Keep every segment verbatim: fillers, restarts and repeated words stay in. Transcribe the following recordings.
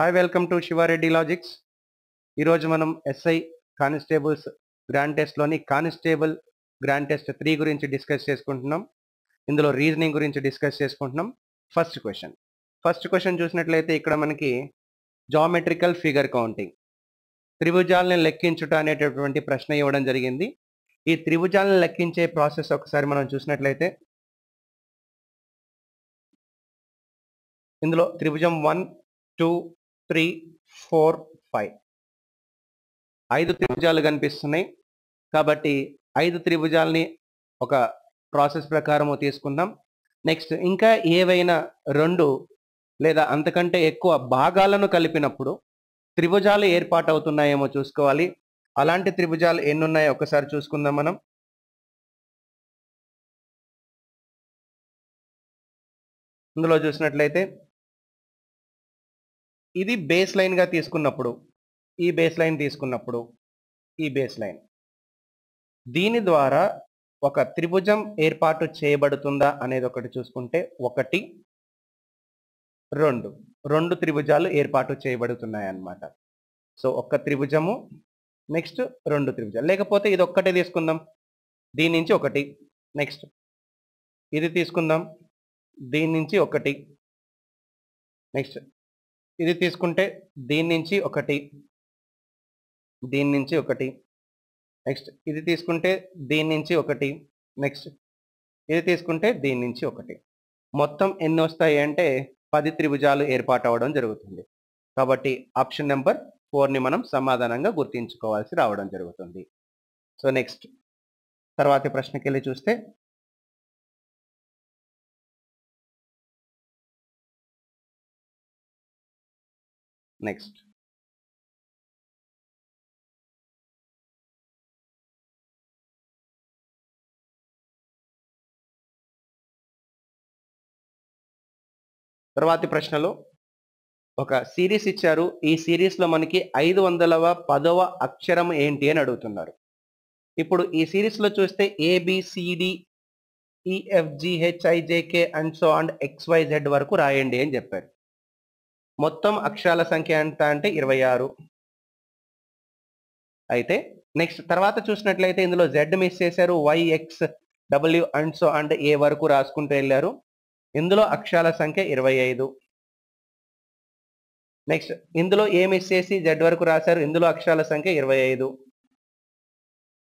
Hi, welcome to Shiva Reddy Logics. ఈరోజు మనం SI constables grand టెస్ట్లోని కానిస్టేబుల్ గ్రాండ్ టెస్ట్ త్రీ గురించి discuss చేసుకుంటున్నాం. ఇందులో రీజనింగ్ గురించి డిస్కస్ చేసుకుంటున్నాం. ఫస్ట్ క్వశ్చన్ ఫస్ట్ క్వశ్చన్ చూసినట్లయితే ఇక్కడ మనకి జామెట్రికల్ ఫిగర్ కౌంటింగ్, త్రిభుజాలను లెక్కించుట అనేటటువంటి ప్రశ్న ఇవ్వడం జరిగింది. ఈ త్రిభుజాలను లెక్కించే ప్రాసెస్ ఒకసారి మనం చూసినట్లయితే ఇందులో త్రిభుజం one two three four five ఐదు త్రిభుజాలు కనిపిస్తున్నాయి. కాబట్టి ఐదు త్రిభుజాలని ఒక ప్రాసెస్ ప్రకారము తీసుకుందాం. నెక్స్ట్ ఇంకా ఏవైనా రెండు లేదా అంతకంటే ఎక్కువ భాగాలను కలిపినప్పుడు త్రిభుజాలు ఏర్పాటు అవుతున్నాయేమో చూసుకోవాలి. అలాంటి త్రిభుజాలు ఎన్ని ఉన్నాయో ఒకసారి చూసుకుందాం. మనం ఇందులో చూసినట్లయితే ఇది బేస్ లైన్గా తీసుకున్నప్పుడు ఈ బేస్ లైన్ తీసుకున్నప్పుడు ఈ బేస్ లైన్ దీని ద్వారా ఒక త్రిభుజం ఏర్పాటు చేయబడుతుందా అనేది ఒకటి చూసుకుంటే ఒకటి రెండు రెండు త్రిభుజాలు ఏర్పాటు చేయబడుతున్నాయి అన్నమాట. సో ఒక్క త్రిభుజము, నెక్స్ట్ రెండు త్రిభుజాలు, లేకపోతే ఇది ఒక్కటే తీసుకుందాం. దీని నుంచి ఒకటి, నెక్స్ట్ ఇది తీసుకుందాం, దీని నుంచి ఒకటి, నెక్స్ట్ ఇది తీసుకుంటే దీని నుంచి ఒకటి, దీని నుంచి ఒకటి, నెక్స్ట్ ఇది తీసుకుంటే దీని నుంచి ఒకటి, నెక్స్ట్ ఇది తీసుకుంటే దీని నుంచి ఒకటి. మొత్తం ఎన్ని వస్తాయి అంటే పది త్రిభుజాలు ఏర్పాటు అవ్వడం జరుగుతుంది. కాబట్టి ఆప్షన్ నెంబర్ ఫోర్ని మనం సమాధానంగా గుర్తించుకోవాల్సి రావడం జరుగుతుంది. సో నెక్స్ట్ తర్వాతి ప్రశ్నకి వెళ్ళి చూస్తే నెక్స్ట్ తర్వాతి ప్రశ్నలో ఒక సిరీస్ ఇచ్చారు. ఈ సిరీస్లో మనకి ఐదు వందలవ పదవ అక్షరం ఏంటి అని అడుగుతున్నారు. ఇప్పుడు ఈ సిరీస్లో చూస్తే ఏబిసిడిఈఎఫ్జిహెచ్ఐజేకే అండ్ సో అండ్ ఎక్స్వైజెడ్ వరకు రాయండి అని చెప్పారు. మొత్తం అక్షరాల సంఖ్య ఎంత అంటే ఇరవై ఆరు. అయితే నెక్స్ట్ తర్వాత చూసినట్లయితే ఇందులో జెడ్ మిస్ చేశారు, Y X W and so and A వరకు రాసుకుంటూ వెళ్ళారు. ఇందులో అక్షరాల సంఖ్య ఇరవై ఐదు. నెక్స్ట్ ఇందులో ఏ మిస్ చేసి జెడ్ వరకు రాశారు. ఇందులో అక్షరాల సంఖ్య ఇరవై ఐదు.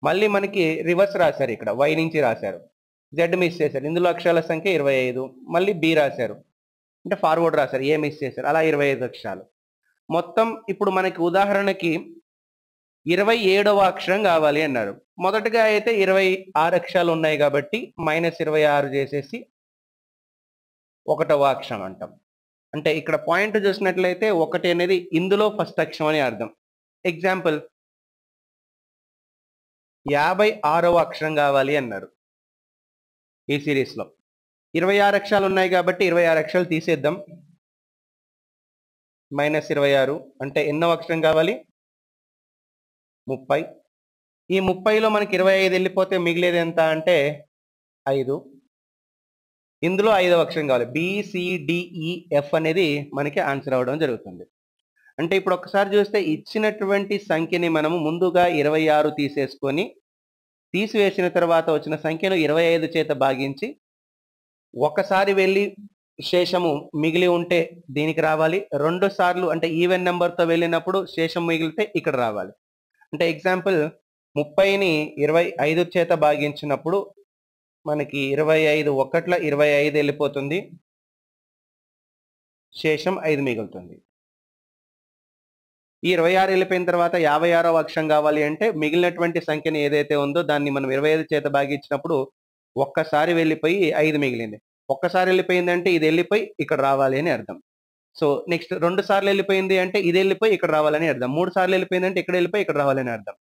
మళ్ళీ మనకి రివర్స్ రాశారు, ఇక్కడ వై నుంచి రాశారు, జెడ్ మిస్ చేశారు, ఇందులో అక్షరాల సంఖ్య ఇరవై ఐదు. మళ్ళీ బి రాశారు, అంటే ఫార్వర్డ్ రాశారు, ఏ మిస్ చేశారు, అలా ఇరవై ఐదు అక్షరాలు మొత్తం. ఇప్పుడు మనకి ఉదాహరణకి ఇరవై ఏడవ అక్షరం కావాలి అన్నారు. మొదటగా అయితే ఇరవై ఆరు అక్షరాలు ఉన్నాయి కాబట్టి మైనస్ ఇరవై ఆరు చేసేసి ఒకటవ అక్షరం అంటాం. అంటే ఇక్కడ పాయింట్ చూసినట్లయితే ఒకటి అనేది ఇందులో ఫస్ట్ అక్షరం అని అర్థం. ఎగ్జాంపుల్ యాభై ఆరవ అక్షరం కావాలి అన్నారు. ఈ సిరీస్లో ఇరవై ఆరు అక్షరాలు ఉన్నాయి కాబట్టి ఇరవై ఆరు అక్షరాలు తీసేద్దాం. మైనస్ ఇరవై ఆరు అంటే ఎన్నో అక్షరం కావాలి, ముప్పై. ఈ ముప్పైలో మనకి ఇరవై ఐదు వెళ్ళిపోతే మిగిలేది ఎంత అంటే ఐదు. ఇందులో ఐదవ అక్షరం కావాలి, బిసిడిఈఎఫ్ అనేది మనకి ఆన్సర్ అవ్వడం జరుగుతుంది. అంటే ఇప్పుడు ఒకసారి చూస్తే ఇచ్చినటువంటి సంఖ్యని మనము ముందుగా ఇరవై ఆరు తీసేసుకొని తీసివేసిన తర్వాత వచ్చిన సంఖ్యను ఇరవై ఐదు చేత భాగించి ఒకసారి వెళ్ళి శేషము మిగిలి ఉంటే దీనికి రావాలి. రెండు సార్లు అంటే ఈవెన్ నెంబర్తో వెళ్ళినప్పుడు శేషం మిగిలితే ఇక్కడ రావాలి. అంటే ఎగ్జాంపుల్ ముప్పైని ఇరవై ఐదు చేత భాగించినప్పుడు మనకి ఇరవై ఐదు ఒకట్ల ఇరవై ఐదు వెళ్ళిపోతుంది, శేషం ఐదు మిగులుతుంది. ఈ ఇరవై ఆరు వెళ్ళిపోయిన తర్వాత యాభై ఆరవ అక్షరం కావాలి అంటే మిగిలినటువంటి సంఖ్యని ఏదైతే ఉందో దాన్ని మనం ఇరవై ఐదు చేత భాగించినప్పుడు ఒక్కసారి వెళ్ళిపోయి ఐదు మిగిలింది. ఒక్కసారి వెళ్ళిపోయిందంటే ఇది వెళ్ళిపోయి ఇక్కడ రావాలి అని అర్థం. సో నెక్స్ట్ రెండు సార్లు వెళ్ళిపోయింది అంటే ఇది వెళ్ళిపోయి ఇక్కడ రావాలని అర్థం. మూడు సార్లు వెళ్ళిపోయిందంటే ఇక్కడ వెళ్ళిపోయి ఇక్కడ రావాలని అర్థం.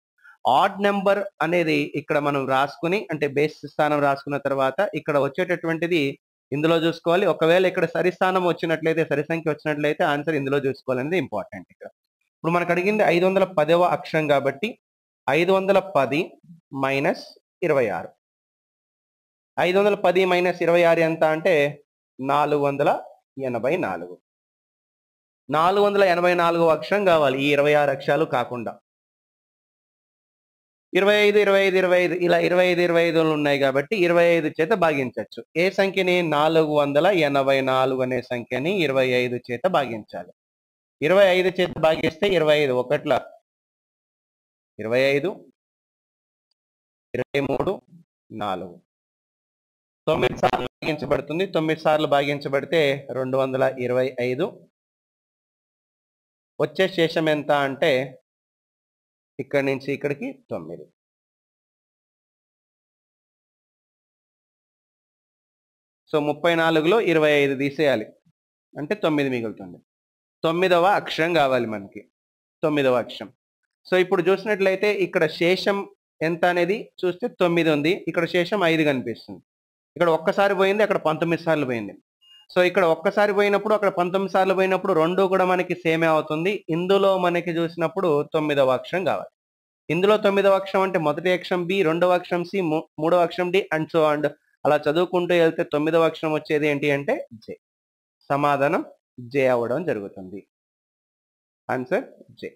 ఆడ్ నెంబర్ అనేది ఇక్కడ మనం రాసుకుని అంటే బేస్ స్థానం రాసుకున్న తర్వాత ఇక్కడ వచ్చేటటువంటిది ఇందులో చూసుకోవాలి. ఒకవేళ ఇక్కడ సరి స్థానం వచ్చినట్లయితే, సరి సంఖ్య వచ్చినట్లయితే ఆన్సర్ ఇందులో చూసుకోవాలనేది ఇంపార్టెంట్. ఇక్కడ ఇప్పుడు మనకు అడిగింది ఐదు వందల పదవ అక్షరం కాబట్టి ఐదు వందల పది మైనస్ ఇరవై ఆరు. ఐదు వందల పది మైనస్ ఇరవై ఆరు ఎంత అంటే నాలుగు వందల ఎనభై నాలుగు. నాలుగు వందల ఎనభై నాలుగో అక్షరం కావాలి ఈ ఇరవై ఆరు అక్షరాలు కాకుండా. ఇరవై ఐదు ఇరవై ఐదు ఇరవై ఐదు ఇలా ఇరవై ఐదు ఇరవై ఐదులు ఉన్నాయి కాబట్టి ఇరవై ఐదు చేత భాగించవచ్చు. ఏ సంఖ్యని? నాలుగు వందల ఎనభై నాలుగు అనే సంఖ్యని ఇరవై ఐదు చేత భాగించాలి. ఇరవై ఐదు చేత భాగిస్తే ఇరవై ఐదు ఒకట్ల ఇరవై ఐదు ఇరవై మూడు నాలుగు తొమ్మిది సార్లు భాగించబడుతుంది. తొమ్మిది సార్లు భాగించబడితే రెండు వందల ఇరవై ఐదు వచ్చే శేషం ఎంత అంటే ఇక్కడి నుంచి ఇక్కడికి తొమ్మిది. సో ముప్పై నాలుగులో ఇరవై ఐదు తీసేయాలి అంటే తొమ్మిది మిగులుతుంది. తొమ్మిదవ అక్షరం కావాలి మనకి, తొమ్మిదవ అక్షరం. సో ఇప్పుడు చూసినట్లయితే ఇక్కడ శేషం ఎంత అనేది చూస్తే తొమ్మిది ఉంది, ఇక్కడ శేషం ఐదు కనిపిస్తుంది. ఇక్కడ ఒక్కసారి పోయింది, అక్కడ పంతొమ్మిది సార్లు పోయింది. సో ఇక్కడ ఒక్కసారి పోయినప్పుడు అక్కడ పంతొమ్మిది సార్లు పోయినప్పుడు రెండు కూడా మనకి సేమే అవుతుంది. ఇందులో మనకి చూసినప్పుడు తొమ్మిదవ అక్షరం కావాలి. ఇందులో తొమ్మిదవ అక్షరం అంటే మొదటి అక్షరం బి, రెండవ అక్షరం సి, మూడవ అక్షరం డి అండ్ సో అండ్ అలా చదువుకుంటూ వెళ్తే తొమ్మిదవ అక్షరం వచ్చేది ఏంటి అంటే జే. సమాధానం జే అవ్వడం జరుగుతుంది. Answer J.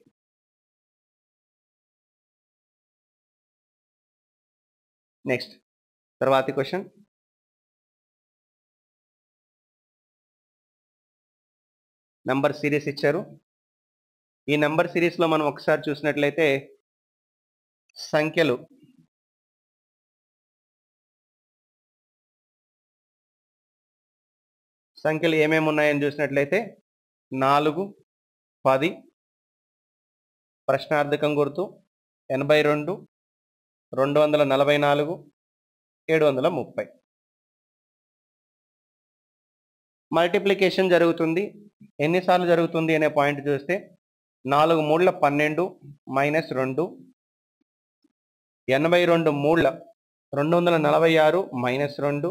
నెక్స్ట్ తర్వాతి క్వశ్చన్. నంబర్ సిరీస్ ఇచ్చారు. ఈ నంబర్ సిరీస్లో మనం ఒకసారి చూసినట్లయితే సంఖ్యలు సంఖ్యలు ఏమేమి ఉన్నాయని చూసినట్లయితే నాలుగు, పది, ప్రశ్నార్థకం గుర్తు, ఎనభై రెండు, రెండు వందల నలభై నాలుగు, ఏడు వందల ముప్పై. మల్టిప్లికేషన్ జరుగుతుంది. ఎన్నిసార్లు జరుగుతుంది అనే పాయింట్ చూస్తే నాలుగు మూడుల పన్నెండు మైనస్ రెండు, ఎనభై రెండు మూడుల రెండు వందల నలభై ఆరు మైనస్ రెండు,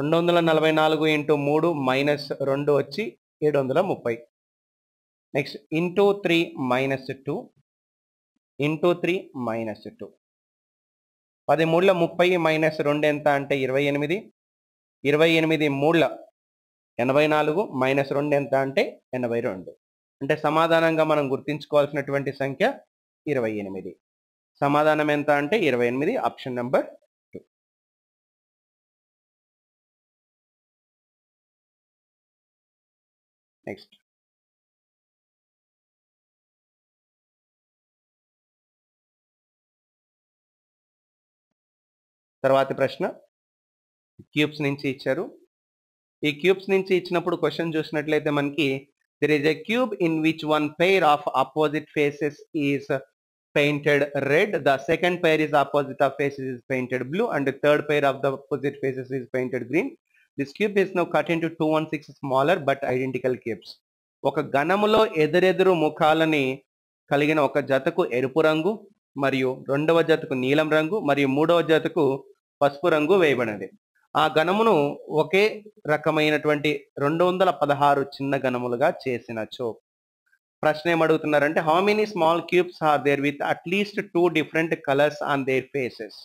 రెండు వందల నలభై నాలుగు ఇంటూ మూడు మైనస్ రెండు వచ్చి ఏడు వందల ముప్పై. Next into three minus two, into three minus two. పది మూడుల ముప్పై మైనస్ రెండు ఎంత అంటే ఇరవై ఎనిమిది, ఇరవై ఎనిమిది మూడుల ఎనభై నాలుగు మైనస్ రెండు ఎంత అంటే ఎనభై రెండు. అంటే సమాధానంగా మనం గుర్తించుకోవాల్సినటువంటి సంఖ్య ఇరవై ఎనిమిది. సమాధానం ఎంత అంటే ఇరవై ఎనిమిది, ఆప్షన్ నెంబర్ టూ. నెక్స్ట్ తర్వాతి ప్రశ్న క్యూబ్స్ నుంచి ఇచ్చారు. ఈ క్యూబ్స్ నుంచి ఇచ్చినప్పుడు క్వశ్చన్ చూసినట్లయితే మనకి there is a cube in which one pair of opposite faces is painted red, the second pair is opposite of faces is painted blue and third pair of the opposite faces is painted green. This cube is now cut into two one six smaller but identical cubes. ఒక ఘనములో ఎదురెదురు ముఖాలని కలిగిన ఒక జతకు ఎరుపు రంగు, మరియు రెండవ జతకు నీలం రంగు, మరియు మూడవ జతకు పసుపు రంగు వేయబడినది. ఆ గణమును ఒకే రకమైనటువంటి రెండు వందల పదహారు చిన్న గణములుగా చేసినచో. ప్రశ్న ఏమడుగుతున్నారంటే how many small cubes are there with at least two different colours on their faces.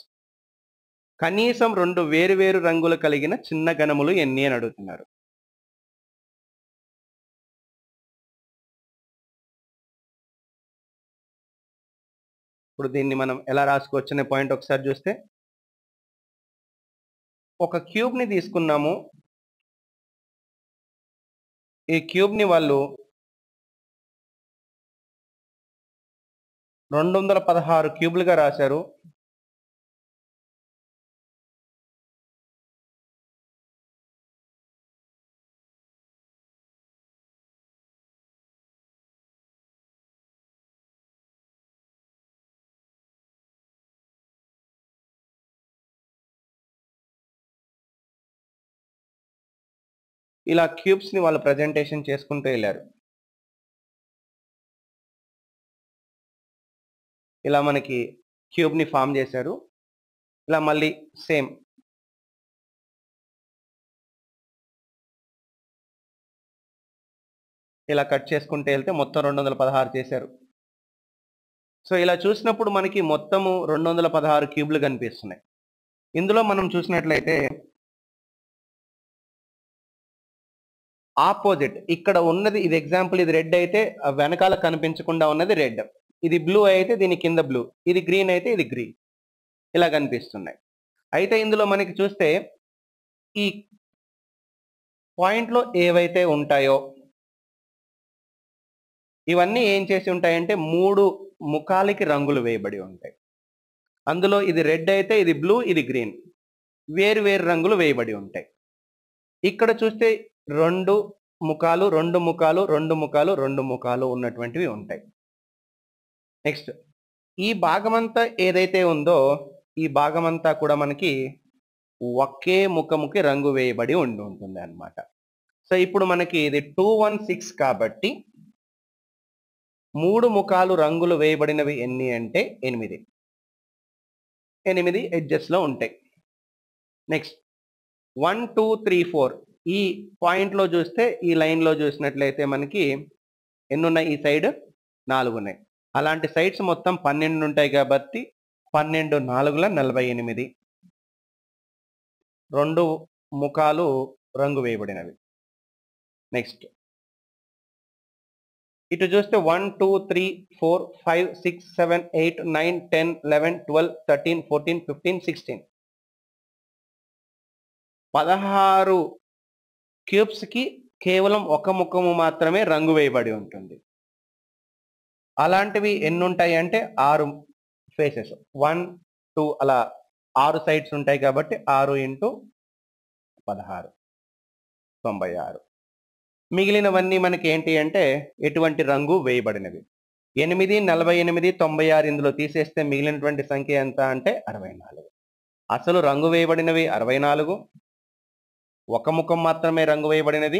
కనీసం రెండు వేరు వేరు రంగులు కలిగిన చిన్న గణములు ఎన్ని అని అడుగుతున్నారు. ఇప్పుడు దీన్ని మనం ఎలా రాసుకోవచ్చు అనే పాయింట్ ఒకసారి చూస్తే ఒక క్యూబ్ని తీసుకున్నాము. ఈ క్యూబ్ని వాళ్ళు రెండు వందల పదహారు క్యూబ్లుగా రాశారు. ఇలా క్యూబ్స్ని వాళ్ళు ప్రజెంటేషన్ చేసుకుంటూ వెళ్ళారు. ఇలా మనకి క్యూబ్ని ఫామ్ చేశారు. ఇలా మళ్ళీ సేమ్ ఇలా కట్ చేసుకుంటూ వెళ్తే మొత్తం రెండు వందల పదహారు చేశారు. సో ఇలా చూసినప్పుడు మనకి మొత్తము రెండు వందల పదహారు క్యూబ్లు కనిపిస్తున్నాయి. ఇందులో మనం చూసినట్లయితే ఆపోజిట్ ఇక్కడ ఉన్నది ఇది ఎగ్జాంపుల్ ఇది రెడ్ అయితే వెనకాల కనిపించకుండా ఉన్నది రెడ్, ఇది బ్లూ అయితే దీని కింద బ్లూ, ఇది గ్రీన్ అయితే ఇది గ్రీన్, ఇలా కనిపిస్తున్నాయి. అయితే ఇందులో మనకి చూస్తే ఈ పాయింట్లో ఏవైతే ఉంటాయో ఇవన్నీ ఏం చేసి ఉంటాయంటే మూడు ముఖాలకి రంగులు వేయబడి ఉంటాయి. అందులో ఇది రెడ్ అయితే ఇది బ్లూ ఇది గ్రీన్, వేరు వేరు రంగులు వేయబడి ఉంటాయి. ఇక్కడ చూస్తే రెండు ముఖాలు రెండు ముఖాలు రెండు ముఖాలు రెండు ముఖాలు ఉన్నటువంటివి ఉంటాయి. నెక్స్ట్ ఈ భాగమంతా ఏదైతే ఉందో ఈ భాగమంతా కూడా మనకి ఒకే ముఖముకి రంగు వేయబడి ఉండి ఉంటుంది అన్నమాట. సో ఇప్పుడు మనకి ఇది టూ వన్ సిక్స్ కాబట్టి మూడు ముఖాలు రంగులు వేయబడినవి ఎన్ని అంటే ఎనిమిది, ఎనిమిది ఎడ్జెస్లో ఉంటాయి. Next one two three four ఈ పాయింట్లో చూస్తే ఈ లైన్లో చూసినట్లయితే మనకి ఎన్నున్నాయి, ఈ సైడ్ నాలుగు ఉన్నాయి, అలాంటి సైడ్స్ మొత్తం పన్నెండు ఉంటాయి కాబట్టి పన్నెండు నాలుగుల నలభై ఎనిమిది, రెండు ముఖాలు రంగు వేయబడినవి. నెక్స్ట్ ఇటు చూస్తే one two three four five six seven eight nine ten eleven twelve thirteen fourteen fifteen sixteen పదహారు క్యూబ్స్కి కేవలం ఒక ముఖము మాత్రమే రంగు వేయబడి ఉంటుంది. అలాంటివి ఎన్ని ఉంటాయి అంటే ఆరు ఫేసెస్, వన్ టూ అలా ఆరు సైడ్స్ ఉంటాయి కాబట్టి ఆరు ఇంటూ పదహారు తొంభై ఆరు. మిగిలినవన్నీ మనకి ఏంటి అంటే ఎటువంటి రంగు వేయబడినవి. ఎనిమిది నలభై ఎనిమిది తొంభై ఆరు ఇందులో తీసేస్తే మిగిలినటువంటి సంఖ్య ఎంత అంటే అరవై నాలుగు. అసలు రంగు వేయబడినవి అరవై నాలుగు, ఒక ముఖం మాత్రమే రంగు వేయబడినది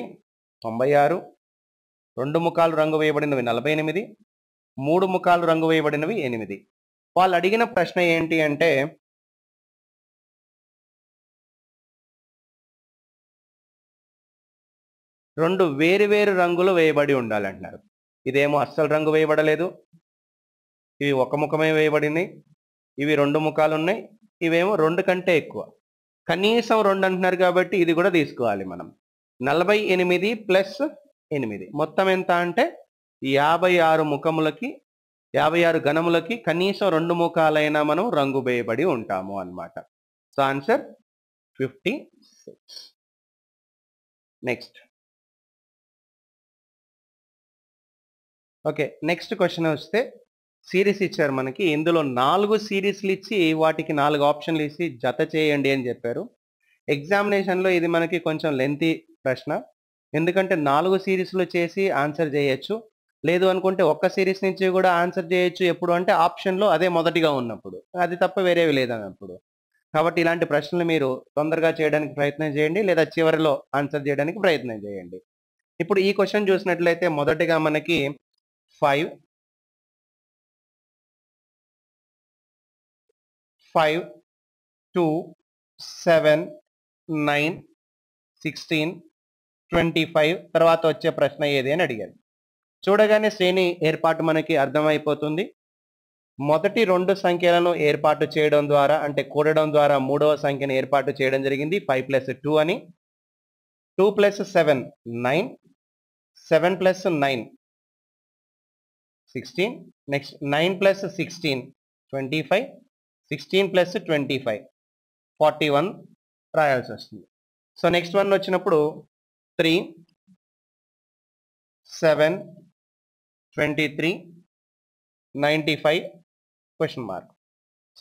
తొంభై ఆరు, రెండు ముఖాలు రంగు వేయబడినవి నలభై ఎనిమిది, మూడు ముఖాలు రంగు వేయబడినవి ఎనిమిది. వాళ్ళు అడిగిన ప్రశ్న ఏంటి అంటే రెండు వేరువేరు రంగులు వేయబడి ఉండాలంటున్నారు. ఇదేమో అస్సలు రంగు వేయబడలేదు, ఇవి ఒక ముఖమే వేయబడింది, ఇవి రెండు ముఖాలు ఉన్నాయి, ఇవేమో రెండు కంటే ఎక్కువ, కనీసం రెండు అంటున్నారు కాబట్టి ఇది కూడా తీసుకోవాలి మనం. నలభై ఎనిమిది ప్లస్ ఎనిమిది మొత్తం ఎంత అంటే యాభై ఆరు ముఖములకి యాభై ఆరు గణములకి కనీసం రెండు ముఖాలైనా మనం రంగు వేయబడి ఉంటాము అన్నమాట. So answer fifty six. Next okay next question వస్తే సిరీస్ ఇచ్చారు మనకి. ఇందులో నాలుగు సిరీస్లు ఇచ్చి వాటికి నాలుగు ఆప్షన్లు ఇచ్చి జత చేయండి అని చెప్పారు. ఎగ్జామినేషన్లో ఇది మనకి కొంచెం లెంతీ ప్రశ్న, ఎందుకంటే నాలుగు సిరీస్లు చేసి ఆన్సర్ చేయొచ్చు, లేదు అనుకుంటే ఒక్క సిరీస్ నుంచి కూడా ఆన్సర్ చేయొచ్చు. ఎప్పుడు అంటే ఆప్షన్లో అదే మొదటిగా ఉన్నప్పుడు, అది తప్ప వేరేవి లేదన్నప్పుడు. కాబట్టి ఇలాంటి ప్రశ్నలు మీరు తొందరగా చేయడానికి ప్రయత్నం చేయండి, లేదా చివరిలో ఆన్సర్ చేయడానికి ప్రయత్నం చేయండి. ఇప్పుడు ఈ క్వశ్చన్ చూసినట్లయితే మొదటిగా మనకి five five two seven nine sixteen twenty five తర్వాత వచ్చే ప్రశ్న ఏది అని అడిగారు. చూడగానే శ్రేణి ఏర్పాటు మనకి అర్థమైపోతుంది. మొదటి రెండు సంఖ్యలను ఏర్పాటు చేయడం ద్వారా అంటే కూడడం ద్వారా మూడవ సంఖ్యను ఏర్పాటు చేయడం జరిగింది. ఫైవ్ ప్లస్ టూ అని, two plus seven nine, seven plus nine sixteen, next nine plus sixteen twenty five, sixteen plus twenty five forty one రాయాల్సి వస్తుంది. సో నెక్స్ట్ వన్ వచ్చినప్పుడు three seven twenty three ninety five question mark.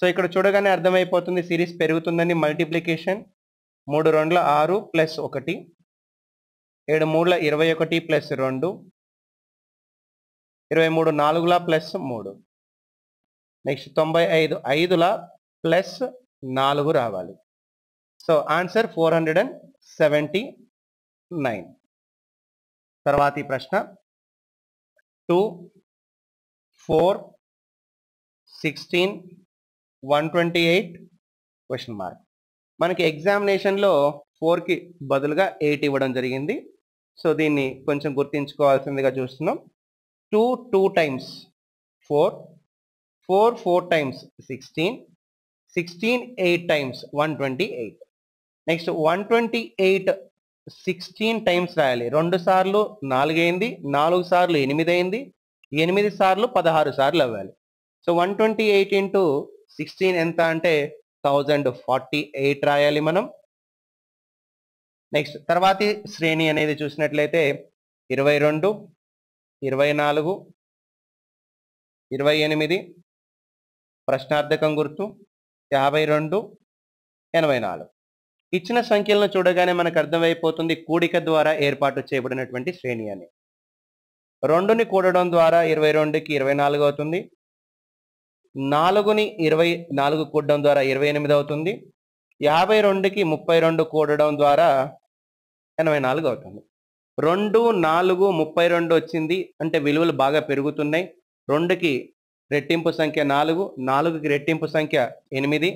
So ఇక్కడ చూడగానే అర్థమైపోతుంది series పెరుగుతుందని. Multiplication మూడు రెండుల ఆరు plus ఒకటి, ఏడు మూడుల ఇరవై ఒకటి ప్లస్ రెండు, ఇరవై మూడు నాలుగుల ప్లస్ మూడు, నెక్స్ట్ తొంభై ఐదు ఐదుల ప్లస్ నాలుగు రావాలి. So answer four hundred and seventy nine. తర్వాతి ప్రశ్న two four sixteen one twenty eight question mark. మనకి ఎగ్జామినేషన్లో ఫోర్కి బదులుగా ఎయిట్ ఇవ్వడం జరిగింది. సో దీన్ని కొంచెం గుర్తించుకోవాల్సిందిగా చూస్తున్నాం. Two two times four, four four times sixteen, sixteen eight times one twenty eight. Next one twenty eight sixteen times రాయాలి. రెండు సార్లు నాలుగు అయింది, నాలుగు సార్లు ఎనిమిది అయింది, ఎనిమిది సార్లు పదహారు సార్లు అవ్వాలి. So one twenty eight into sixteen ఎంత అంటే థౌజండ్ ఫార్టీ ఎయిట్ రాయాలి మనం. నెక్స్ట్ తర్వాతి శ్రేణి అనేది చూసినట్లయితే ఇరవై రెండు, ఇరవై నాలుగు, ఇరవై ఎనిమిది, ప్రశ్నార్థకం గుర్తు, యాభై రెండు, ఎనభై నాలుగు. ఇచ్చిన సంఖ్యలను చూడగానే మనకు అర్థమైపోతుంది కూడిక ద్వారా ఏర్పాటు చేయబడినటువంటి శ్రేణి అని. రెండుని కూడడం ద్వారా ఇరవై రెండుకి ఇరవై నాలుగు అవుతుంది, నాలుగుని ఇరవై నాలుగు కూడడం ద్వారా ఇరవై ఎనిమిది అవుతుంది, యాభై రెండుకి ముప్పై రెండు కూడడం ద్వారా ఎనభై నాలుగు అవుతుంది. రెండు నాలుగు ముప్పై రెండు వచ్చింది అంటే విలువలు బాగా పెరుగుతున్నాయి. రెండుకి రెట్టింపు సంఖ్య నాలుగు, నాలుగుకి రెట్టింపు సంఖ్య ఎనిమిది,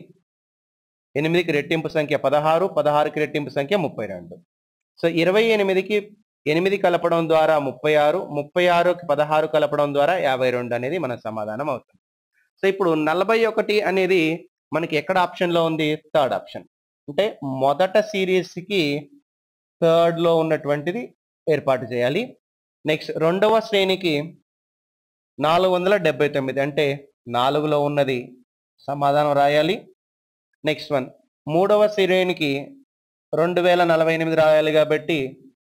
ఎనిమిదికి రెట్టింపు సంఖ్య పదహారు, పదహారుకి రెట్టింపు సంఖ్య ముప్పై రెండు. సో ఇరవై ఎనిమిదికి ఎనిమిది కలపడం ద్వారా ముప్పై ఆరు, ముప్పై ఆరుకి పదహారు కలపడం ద్వారా యాభై రెండు అనేది మన సమాధానం అవుతుంది. సో ఇప్పుడు నలభై ఒకటి అనేది మనకి ఎక్కడ ఆప్షన్లో ఉంది? థర్డ్ ఆప్షన్, అంటే మొదట సిరీస్కి థర్డ్లో ఉన్నటువంటిది ఏర్పాటు చేయాలి. నెక్స్ట్ రెండవ శ్రేణికి నాలుగు వందల డెబ్బై తొమ్మిది అంటే నాలుగులో ఉన్నది సమాధానం రాయాలి. నెక్స్ట్ వన్ మూడవ శ్రేణికి రెండు వేల నలభై ఎనిమిది రాయాలి కాబట్టి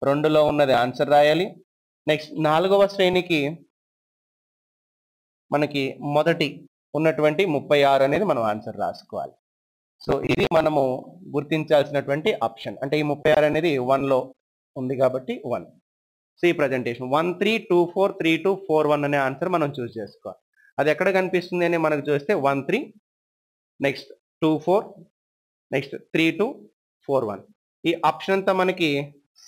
రెండులో ఉన్నది ఆన్సర్ రాయాలి. నెక్స్ట్ నాలుగవ శ్రేణికి మనకి మొదటి ఉన్నటువంటి ముప్పై ఆరు అనేది మనం ఆన్సర్ రాసుకోవాలి. సో ఇది మనము గుర్తించాల్సినటువంటి ఆప్షన్, అంటే ఈ ముప్పై ఆరు అనేది వన్లో ఉంది కాబట్టి వన్. సో ఈ presentation one three two four three two four one అనే ఆన్సర్ మనం చూస్ చేసుకోవాలి. అది ఎక్కడ కనిపిస్తుంది అని మనకు చూస్తే one three, next two four, next three two four one. ఈ ఆప్షన్ అంతా మనకి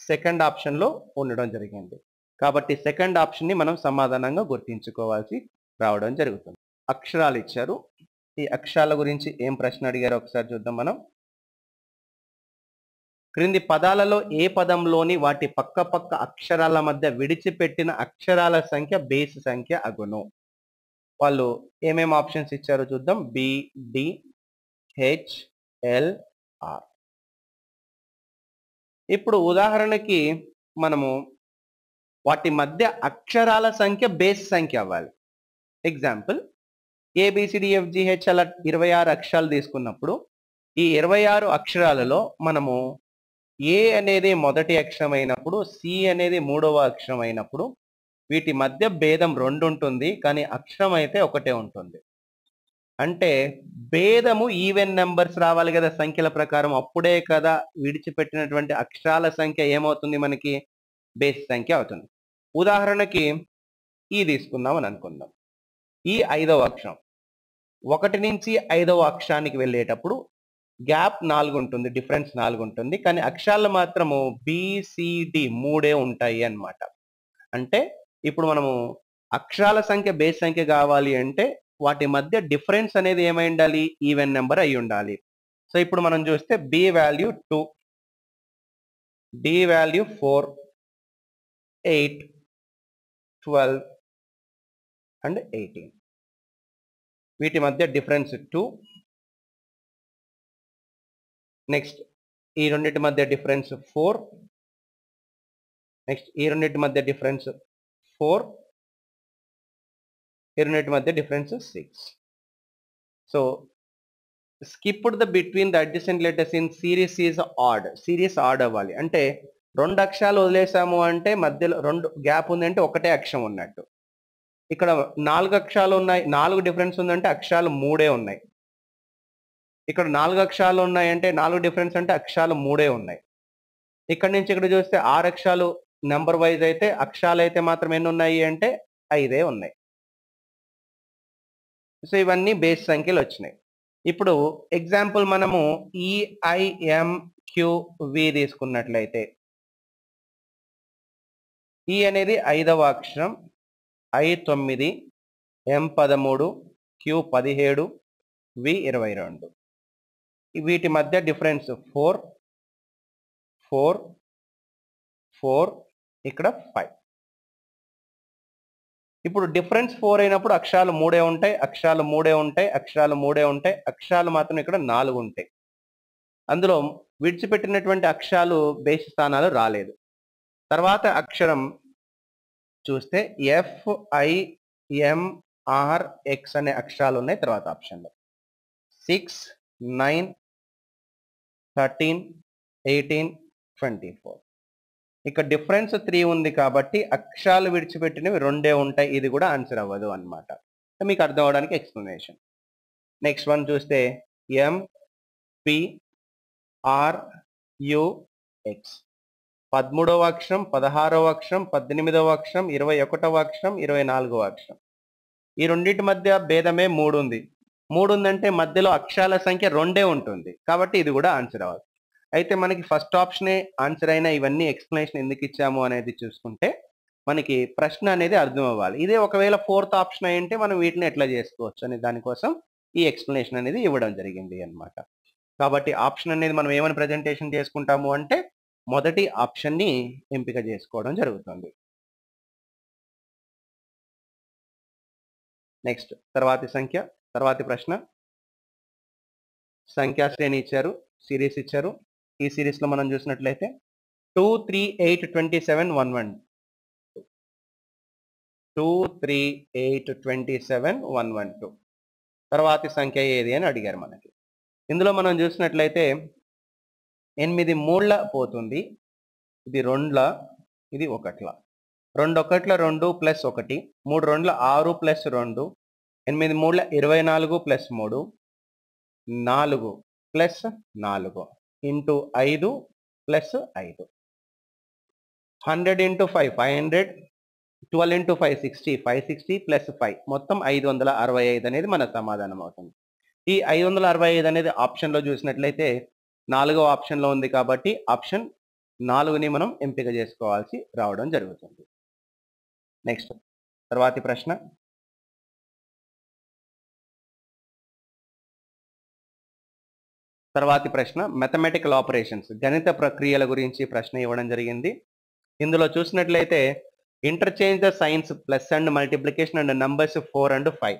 సెకండ్ ఆప్షన్లో ఉండడం జరిగింది కాబట్టి సెకండ్ ఆప్షన్ని మనం సమాధానంగా గుర్తించుకోవాల్సి రావడం జరుగుతుంది. అక్షరాలు ఇచ్చారు, ఈ అక్షరాల గురించి ఏం ప్రశ్న అడిగారో ఒకసారి చూద్దాం మనం. క్రింది పదాలలో ఏ పదంలోని వాటి పక్క పక్క అక్షరాల మధ్య విడిచిపెట్టిన అక్షరాల సంఖ్య బేస్ సంఖ్య అగును? వాళ్ళు ఏమేమి ఆప్షన్స్ ఇచ్చారో చూద్దాం. B, D, H, L, R. ఇప్పుడు ఉదాహరణకి మనము వాటి మధ్య అక్షరాల సంఖ్య బేస్ సంఖ్య అవ్వాలి. ఎగ్జాంపుల్ ఏబిసిడిఎఫ్జిహెచ్ అలా ఇరవై ఆరు అక్షరాలు తీసుకున్నప్పుడు ఈ ఇరవై ఆరు అక్షరాలలో మనము ఏ అనేది మొదటి అక్షరం అయినప్పుడు, సి అనేది మూడవ అక్షరం అయినప్పుడు వీటి మధ్య భేదం రెండు ఉంటుంది, కానీ అక్షరం అయితే ఒకటే ఉంటుంది. అంటే భేదము ఈవెన్ నెంబర్స్ రావాలి కదా సంఖ్యల ప్రకారం, అప్పుడే కదా విడిచిపెట్టినటువంటి అక్షరాల సంఖ్య ఏమవుతుంది మనకి బేస్ సంఖ్య అవుతుంది. ఉదాహరణకి ఈ తీసుకున్నాం అని అనుకుందాం. ఈ ఐదవ అక్షరం, ఒకటి నుంచి ఐదవ అక్షరానికి వెళ్ళేటప్పుడు గ్యాప్ నాలుగు ఉంటుంది, డిఫరెన్స్ నాలుగు ఉంటుంది, కానీ అక్షరాలు మాత్రము బిసిడి మూడే ఉంటాయి అన్నమాట. అంటే ఇప్పుడు మనము అక్షరాల సంఖ్య బేస్ సంఖ్య కావాలి అంటే వాటి మధ్య డిఫరెన్స్ అనేది ఏమై ఉండాలి? ఈవెన్ నెంబర్ అయి ఉండాలి. సో ఇప్పుడు మనం చూస్తే B value two, D value four, eight, twelve and eighteen. వీటి మధ్య డిఫరెన్స్ టూ. నెక్స్ట్ ఈ రెండింటి మధ్య డిఫరెన్స్ ఫోర్. నెక్స్ట్ ఈ రెండింటి మధ్య డిఫరెన్స్ ఫోర్, రెండింటి మధ్య difference six. So skipped the between the adjacent letters in series is odd. Series odd అవ్వాలి అంటే రెండు అక్షరాలు వదిలేసాము అంటే మధ్యలో రెండు గ్యాప్ ఉందంటే ఒకటే అక్షరం ఉన్నట్టు. ఇక్కడ నాలుగు అక్షరాలు ఉన్నాయి, నాలుగు డిఫరెన్స్ ఉందంటే అక్షరాలు మూడే ఉన్నాయి. ఇక్కడ నాలుగు అక్షరాలు ఉన్నాయంటే నాలుగు డిఫరెన్స్ అంటే అక్షరాలు మూడే ఉన్నాయి. ఇక్కడ నుంచి ఇక్కడ చూస్తే ఆరు అక్షరాలు నెంబర్ వైజ్ అయితే అక్షరాలు అయితే మాత్రం ఎన్ని ఉన్నాయి అంటే ఐదే ఉన్నాయి. సో ఇవన్నీ బేస్ సంఖ్యలు వచ్చినాయి. ఇప్పుడు ఎగ్జాంపుల్ మనము ఈఐఎంక్యూవి తీసుకున్నట్లయితే ఈ అనేది ఐదవ అక్షరం, ఐ తొమ్మిది, ఎం పదమూడు, క్యూ పదిహేడు, వి ఇరవై రెండు. వీటి మధ్య డిఫరెన్స్ ఫోర్, ఫోర్, ఫోర్, ఇక్కడ ఫైవ్. ఇప్పుడు డిఫరెన్స్ ఫోర్ అయినప్పుడు అక్షరాలు మూడే ఉంటాయి, అక్షరాలు మూడే ఉంటాయి, అక్షరాలు మూడే ఉంటాయి, అక్షరాలు మాత్రం ఇక్కడ నాలుగు ఉంటాయి. అందులో విడిచిపెట్టినటువంటి అక్షరాలు బేసి స్థానాలు రాలేదు. తర్వాత అక్షరం చూస్తే F I M R X అనే అక్షరాలు ఉన్నాయి. తర్వాత ఆప్షన్లో six nine thirteen eighteen twenty four ఇక్కడ డిఫరెన్స్ త్రీ ఉంది కాబట్టి అక్షరాలు విడిచిపెట్టినవి రెండే ఉంటాయి, ఇది కూడా ఆన్సర్ అవ్వదు అనమాట. మీకు అర్థం అవడానికి ఎక్స్ప్లెనేషన్. నెక్స్ట్ వన్ చూస్తే M P R U X పదమూడవ అక్షరం, పదహారవ అక్షరం, పద్దెనిమిదవ అక్షరం, ఇరవై ఒకటవ అక్షరం, ఇరవై నాలుగవ అక్షరం. ఈ రెండింటి మధ్య భేదమే మూడు ఉంది. మూడు ఉందంటే మధ్యలో అక్షరాల సంఖ్య రెండే ఉంటుంది కాబట్టి ఇది కూడా ఆన్సర్ అవ్వదు. అయితే మనకి ఫస్ట్ ఆప్షనే ఆన్సర్ అయినా ఇవన్నీ ఎక్స్ప్లెనేషన్ ఎందుకు ఇచ్చాము అనేది చూసుకుంటే మనకి ప్రశ్న అనేది అర్థం అవ్వాలి. ఇదే ఒకవేళ ఫోర్త్ ఆప్షన్ అయి ఉంటే మనం వీటిని ఎట్లా చేసుకోవచ్చు అనే దానికోసం ఈ ఎక్స్ప్లెనేషన్ అనేది ఇవ్వడం జరిగింది అనమాట. కాబట్టి ఆప్షన్ అనేది మనం ఏమైనా ప్రజెంటేషన్ చేసుకుంటాము అంటే మొదటి ఆప్షన్ని ఎంపిక చేసుకోవడం జరుగుతుంది. నెక్స్ట్ తర్వాతి సంఖ్య, తర్వాతి ప్రశ్న. సంఖ్యా శ్రేణి ఇచ్చారు, సిరీస్ ఇచ్చారు. ఈ సిరీస్లో మనం చూసినట్లయితే two three eight twenty seven one one two two three eight twenty seven one one two తర్వాతి సంఖ్య ఏది అని అడిగారు మనకి. ఇందులో మనం చూసినట్లయితే ఎనిమిది మూడుల పోతుంది, ఇది రెండుల, ఇది ఒకట్ల. రెండు ఒకట్ల రెండు ప్లస్ ఒకటి, మూడు రెండుల ఆరు ప్లస్ రెండు, ఎనిమిది మూడుల ఇరవై నాలుగు ప్లస్ మూడు, నాలుగు ప్లస్ నాలుగు ఇంటూ ఐదు ప్లస్ ఐదు, hundred into five five hundred, twelve into five sixty, five sixty plus five, మొత్తం ఐదు వందల అరవై ఐదు అనేది మన సమాధానం అవుతుంది. ఈ ఐదు వందల అరవై ఐదు అనేది ఆప్షన్లో చూసినట్లయితే నాలుగో ఆప్షన్లో ఉంది కాబట్టి ఆప్షన్ నాలుగుని మనం ఎంపిక చేసుకోవాల్సి రావడం జరుగుతుంది. నెక్స్ట్ తర్వాతి ప్రశ్న. తర్వాతి ప్రశ్న మ్యాథమెటికల్ ఆపరేషన్స్, గణిత ప్రక్రియల గురించి ప్రశ్న ఇవ్వడం జరిగింది. ఇందులో చూసినట్లయితే interchange the signs plus and multiplication and numbers four and five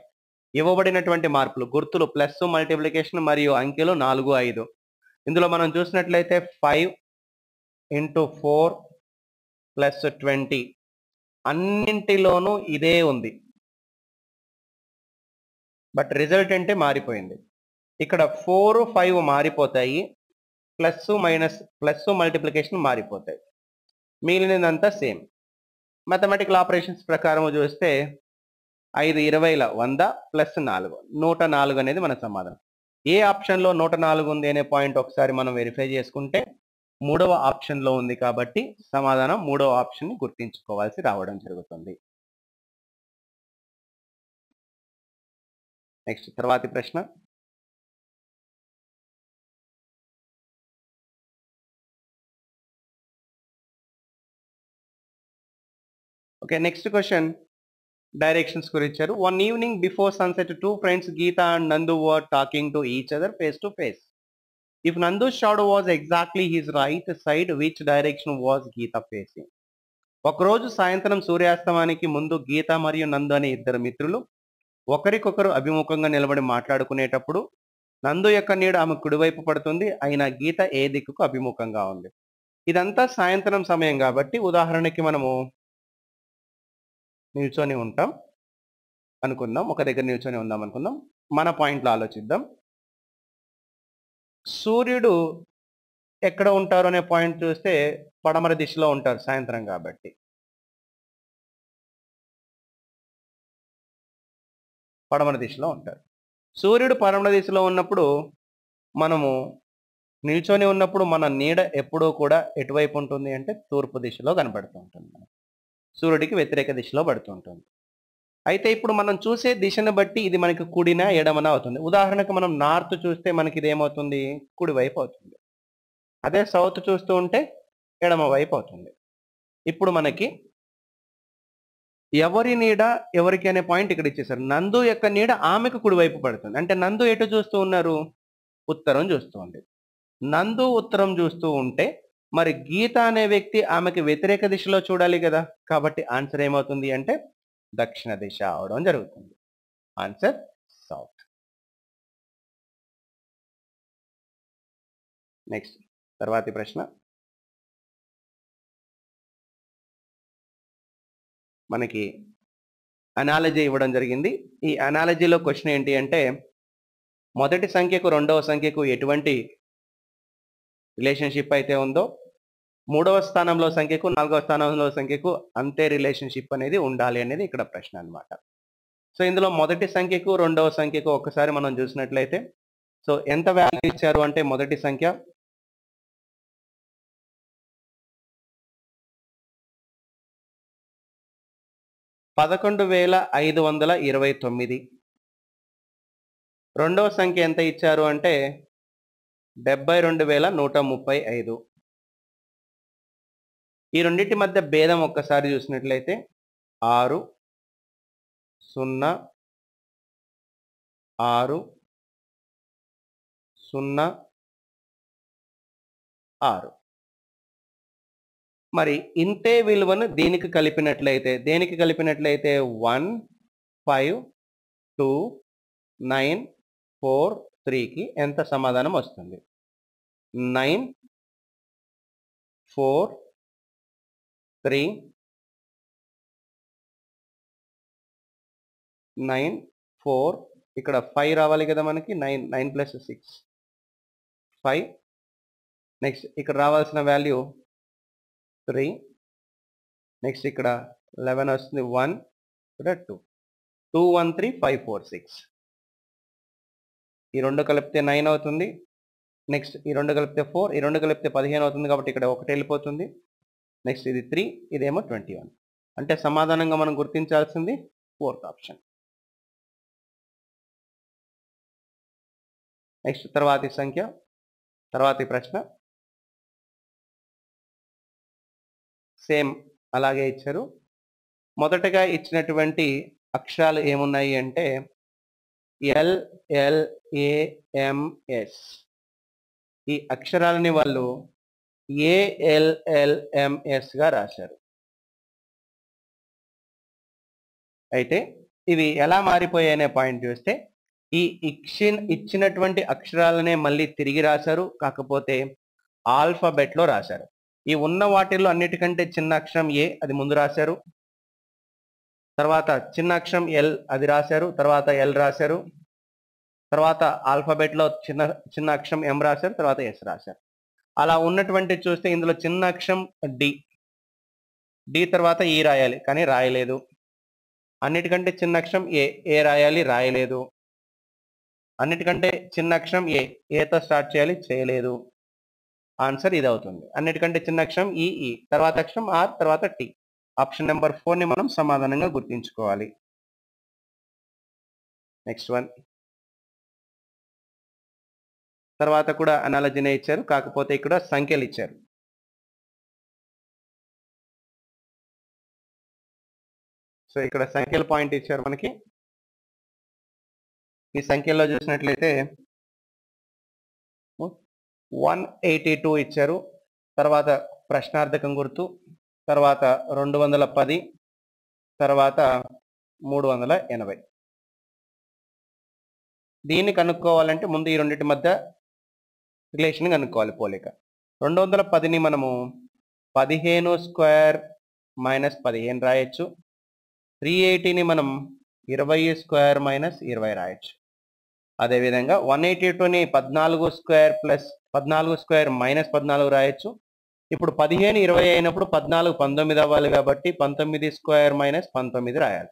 ఇవ్వబడినటువంటి మార్పులు గుర్తులు ప్లస్ మల్టిప్లికేషన్ మరియు అంకెలు నాలుగు ఐదు. ఇందులో మనం చూసినట్లయితే five into four plus twenty అన్నింటిలోనూ ఇదే ఉంది, బట్ రిజల్ట్ అంటే మారిపోయింది. ఇక్కడ ఫోర్ ఫైవ్ మారిపోతాయి, ప్లస్ మైనస్ ప్లస్ మల్టిప్లికేషన్ మారిపోతాయి, మిగిలినదంతా సేమ్. మ్యాథమెటికల్ ఆపరేషన్స్ ప్రకారం చూస్తే ఐదు ఇరవైల వంద ప్లస్ నాలుగు నూట నాలుగు అనేది మన సమాధానం. ఏ ఆప్షన్లో నూట నాలుగు ఉంది అనే పాయింట్ ఒకసారి మనం వెరిఫై చేసుకుంటే మూడవ ఆప్షన్లో ఉంది కాబట్టి సమాధానం మూడవ ఆప్షన్ని గుర్తించుకోవాల్సి రావడం జరుగుతుంది. నెక్స్ట్ తర్వాతి ప్రశ్న. ఓకే, నెక్స్ట్ క్వశ్చన్ డైరెక్షన్స్ గురించి ఇచ్చారు. One evening before sunset two friends Geeta and Nandu were talking to each other face to face. If Nandu shadow was exactly his right side, which direction was Geeta facing? ఒకరోజు సాయంత్రం సూర్యాస్తమానికి ముందు గీత మరియు నందు అనే ఇద్దరు మిత్రులు ఒకరికొకరు అభిముఖంగా నిలబడి మాట్లాడుకునేటప్పుడు నందు యొక్క నీడ ఆమె కుడివైపు పడుతుంది, అయినా గీత ఏ దిక్కుకు అభిముఖంగా ఉంది. ఇదంతా సాయంత్రం సమయం కాబట్టి ఉదాహరణకి మనము నిల్చొని ఉంటాం అనుకుందాం, ఒక దగ్గర నిల్చొని ఉందాం అనుకుందాం. మన పాయింట్లో ఆలోచిద్దాం. సూర్యుడు ఎక్కడ ఉంటారు అనే పాయింట్ చూస్తే పడమర దిశలో ఉంటారు సాయంత్రం కాబట్టి. పడమర దిశలో ఉంటారు. సూర్యుడు పడమర దిశలో ఉన్నప్పుడు మనము నిల్చొని ఉన్నప్పుడు మన నీడ ఎప్పుడూ కూడా ఎటువైపు ఉంటుంది అంటే తూర్పు దిశలో కనబడుతూ ఉంటుంది, సూర్యుడికి వ్యతిరేక దిశలో పడుతూ ఉంటుంది. అయితే ఇప్పుడు మనం చూసే దిశను బట్టి ఇది మనకి కుడినా ఎడమనా అవుతుంది. ఉదాహరణకు మనం నార్త్ చూస్తే మనకి ఇదేమవుతుంది, కుడివైపు అవుతుంది. అదే సౌత్ చూస్తూ ఉంటే ఎడమ వైపు అవుతుంది. ఇప్పుడు మనకి ఎవరి నీడ ఎవరికి అనే పాయింట్ ఇక్కడ ఇచ్చేసారు. నందు యొక్క నీడ ఆమెకు కుడివైపు పడుతుంది అంటే నందు ఎటు చూస్తూ ఉన్నారు, ఉత్తరం చూస్తూ ఉంది. నందు ఉత్తరం చూస్తూ ఉంటే మరి గీత అనే వ్యక్తి ఆమెకి వ్యతిరేక దిశలో చూడాలి కదా, కాబట్టి ఆన్సర్ ఏమవుతుంది అంటే దక్షిణ దిశ అవడం జరుగుతుంది. Answer south. నెక్స్ట్ తర్వాతి ప్రశ్న మనకి అనాలజీ ఇవ్వడం జరిగింది. ఈ అనాలజీలో క్వశ్చన్ ఏంటి అంటే మొదటి సంఖ్యకు రెండవ సంఖ్యకు ఎటువంటి రిలేషన్షిప్ అయితే ఉందో మూడవ స్థానంలో సంఖ్యకు నాలుగవ స్థానంలో సంఖ్యకు అంతే రిలేషన్షిప్ అనేది ఉండాలి అనేది ఇక్కడ ప్రశ్న అన్నమాట. సో ఇందులో మొదటి సంఖ్యకు రెండవ సంఖ్యకు ఒక్కసారి మనం చూసినట్లయితే సో ఎంత వాల్యూ ఇచ్చారు అంటే మొదటి సంఖ్య పదకొండు వేల ఐదు వందల ఇరవై తొమ్మిది, రెండవ సంఖ్య ఎంత ఇచ్చారు అంటే డెబ్బై రెండు వేల నూట ముప్పై ఐదు. ఈ రెండింటి మధ్య భేదం ఒక్కసారి చూసినట్లయితే ఆరు సున్నా ఆరు సున్నా ఆరు. మరి ఇంతే విలువను దీనికి కలిపినట్లయితే దేనికి కలిపినట్లయితే one five two nine four త్రీకి ఎంత సమాధానం వస్తుంది? Nine four three nine four ఇక్కడ ఫైవ్ రావాలి కదా మనకి nine nine plus six five. Next ఇక్కడ రావాల్సిన వాల్యూ త్రీ. నెక్స్ట్ ఇక్కడ లెవెన్ వస్తుంది వన్ ఇక్కడ two two one three five four six. ఈ రెండు కలిపితే నైన్ అవుతుంది. నెక్స్ట్ ఈ రెండు కలిపితే ఫోర్, ఈ రెండు కలిపితే పదిహేను అవుతుంది కాబట్టి ఇక్కడ ఒకటి వెళ్ళిపోతుంది. నెక్స్ట్ ఇది త్రీ, ఇదేమో ట్వంటీ వన్. అంటే సమాధానంగా మనం గుర్తించాల్సింది ఫోర్త్ ఆప్షన్. నెక్స్ట్ తర్వాతి సంఖ్య తర్వాతి ప్రశ్న సేమ్ అలాగే ఇచ్చారు. మొదటగా ఇచ్చినటువంటి అక్షరాలు ఏమున్నాయి అంటే L L A M S. ఈ అక్షరాలని వాళ్ళు ఏఎల్ఎల్ఎంఎస్గా రాశారు. అయితే ఇవి ఎలా మారిపోయాయి అనే పాయింట్ చూస్తే ఈ ఇచ్చిన ఇచ్చినటువంటి అక్షరాలనే మళ్ళీ తిరిగి రాశారు, కాకపోతే ఆల్ఫాబెట్లో రాశారు. ఈ ఉన్న వాటిల్లో అన్నిటికంటే చిన్న అక్షరం ఏ, అది ముందు రాశారు. తర్వాత చిన్న అక్షరం ఎల్, అది రాశారు. తర్వాత ఎల్ రాశారు. తర్వాత ఆల్ఫాబెట్లో చిన్న చిన్న అక్షరం ఎం రాశారు. తర్వాత ఎస్ రాశారు. అలా ఉన్నటువంటి చూస్తే ఇందులో చిన్న అక్షరం డి, డి తర్వాత ఈ రాయాలి కానీ రాయలేదు. అన్నిటికంటే చిన్న అక్షరం ఏ, ఏ రాయాలి రాయలేదు. అన్నిటికంటే చిన్న అక్షరం ఏ, ఏతో స్టార్ట్ చేయాలి చేయలేదు. ఆన్సర్ ఇది అవుతుంది. అన్నిటికంటే చిన్న అక్షరం ఈఈ, తర్వాత అక్షరం ఆర్, తర్వాత టీ. ఆప్షన్ నెంబర్ ఫోర్ని మనం సమాధానంగా గుర్తించుకోవాలి. నెక్స్ట్ వన్ తర్వాత కూడా అనాలజీనే ఇచ్చారు, కాకపోతే ఇక్కడ సంఖ్యలు ఇచ్చారు. సో ఇక్కడ సంఖ్యల పాయింట్ ఇచ్చారు మనకి. ఈ సంఖ్యల్లో చూసినట్లయితే వన్ ఎయిటీ టూ ఇచ్చారు, తర్వాత ప్రశ్నార్థకం గుర్తు, తర్వాత రెండు వందల పది, తర్వాత మూడు వందల ఎనభై. దీన్ని కనుక్కోవాలంటే ముందు ఈ రెండింటి మధ్య రిలేషన్ కనుక్కోవాలి పోలిక. రెండు వందల పదిని మనము పదిహేను స్క్వేర్ మైనస్ పదిహేను రాయొచ్చు. త్రీ ఎయిటీని మనం ఇరవై స్క్వేర్ మైనస్ ఇరవై రాయొచ్చు. అదేవిధంగా వన్ ఎయిటీ టూని పద్నాలుగు స్క్వేర్ ప్లస్ పద్నాలుగు స్క్వేర్ మైనస్ పద్నాలుగు రాయొచ్చు. ఇప్పుడు పదిహేను ఇరవై అయినప్పుడు పద్నాలుగు పంతొమ్మిది అవ్వాలి కాబట్టి పంతొమ్మిది స్క్వేర్ మైనస్ పంతొమ్మిది రాయాలి.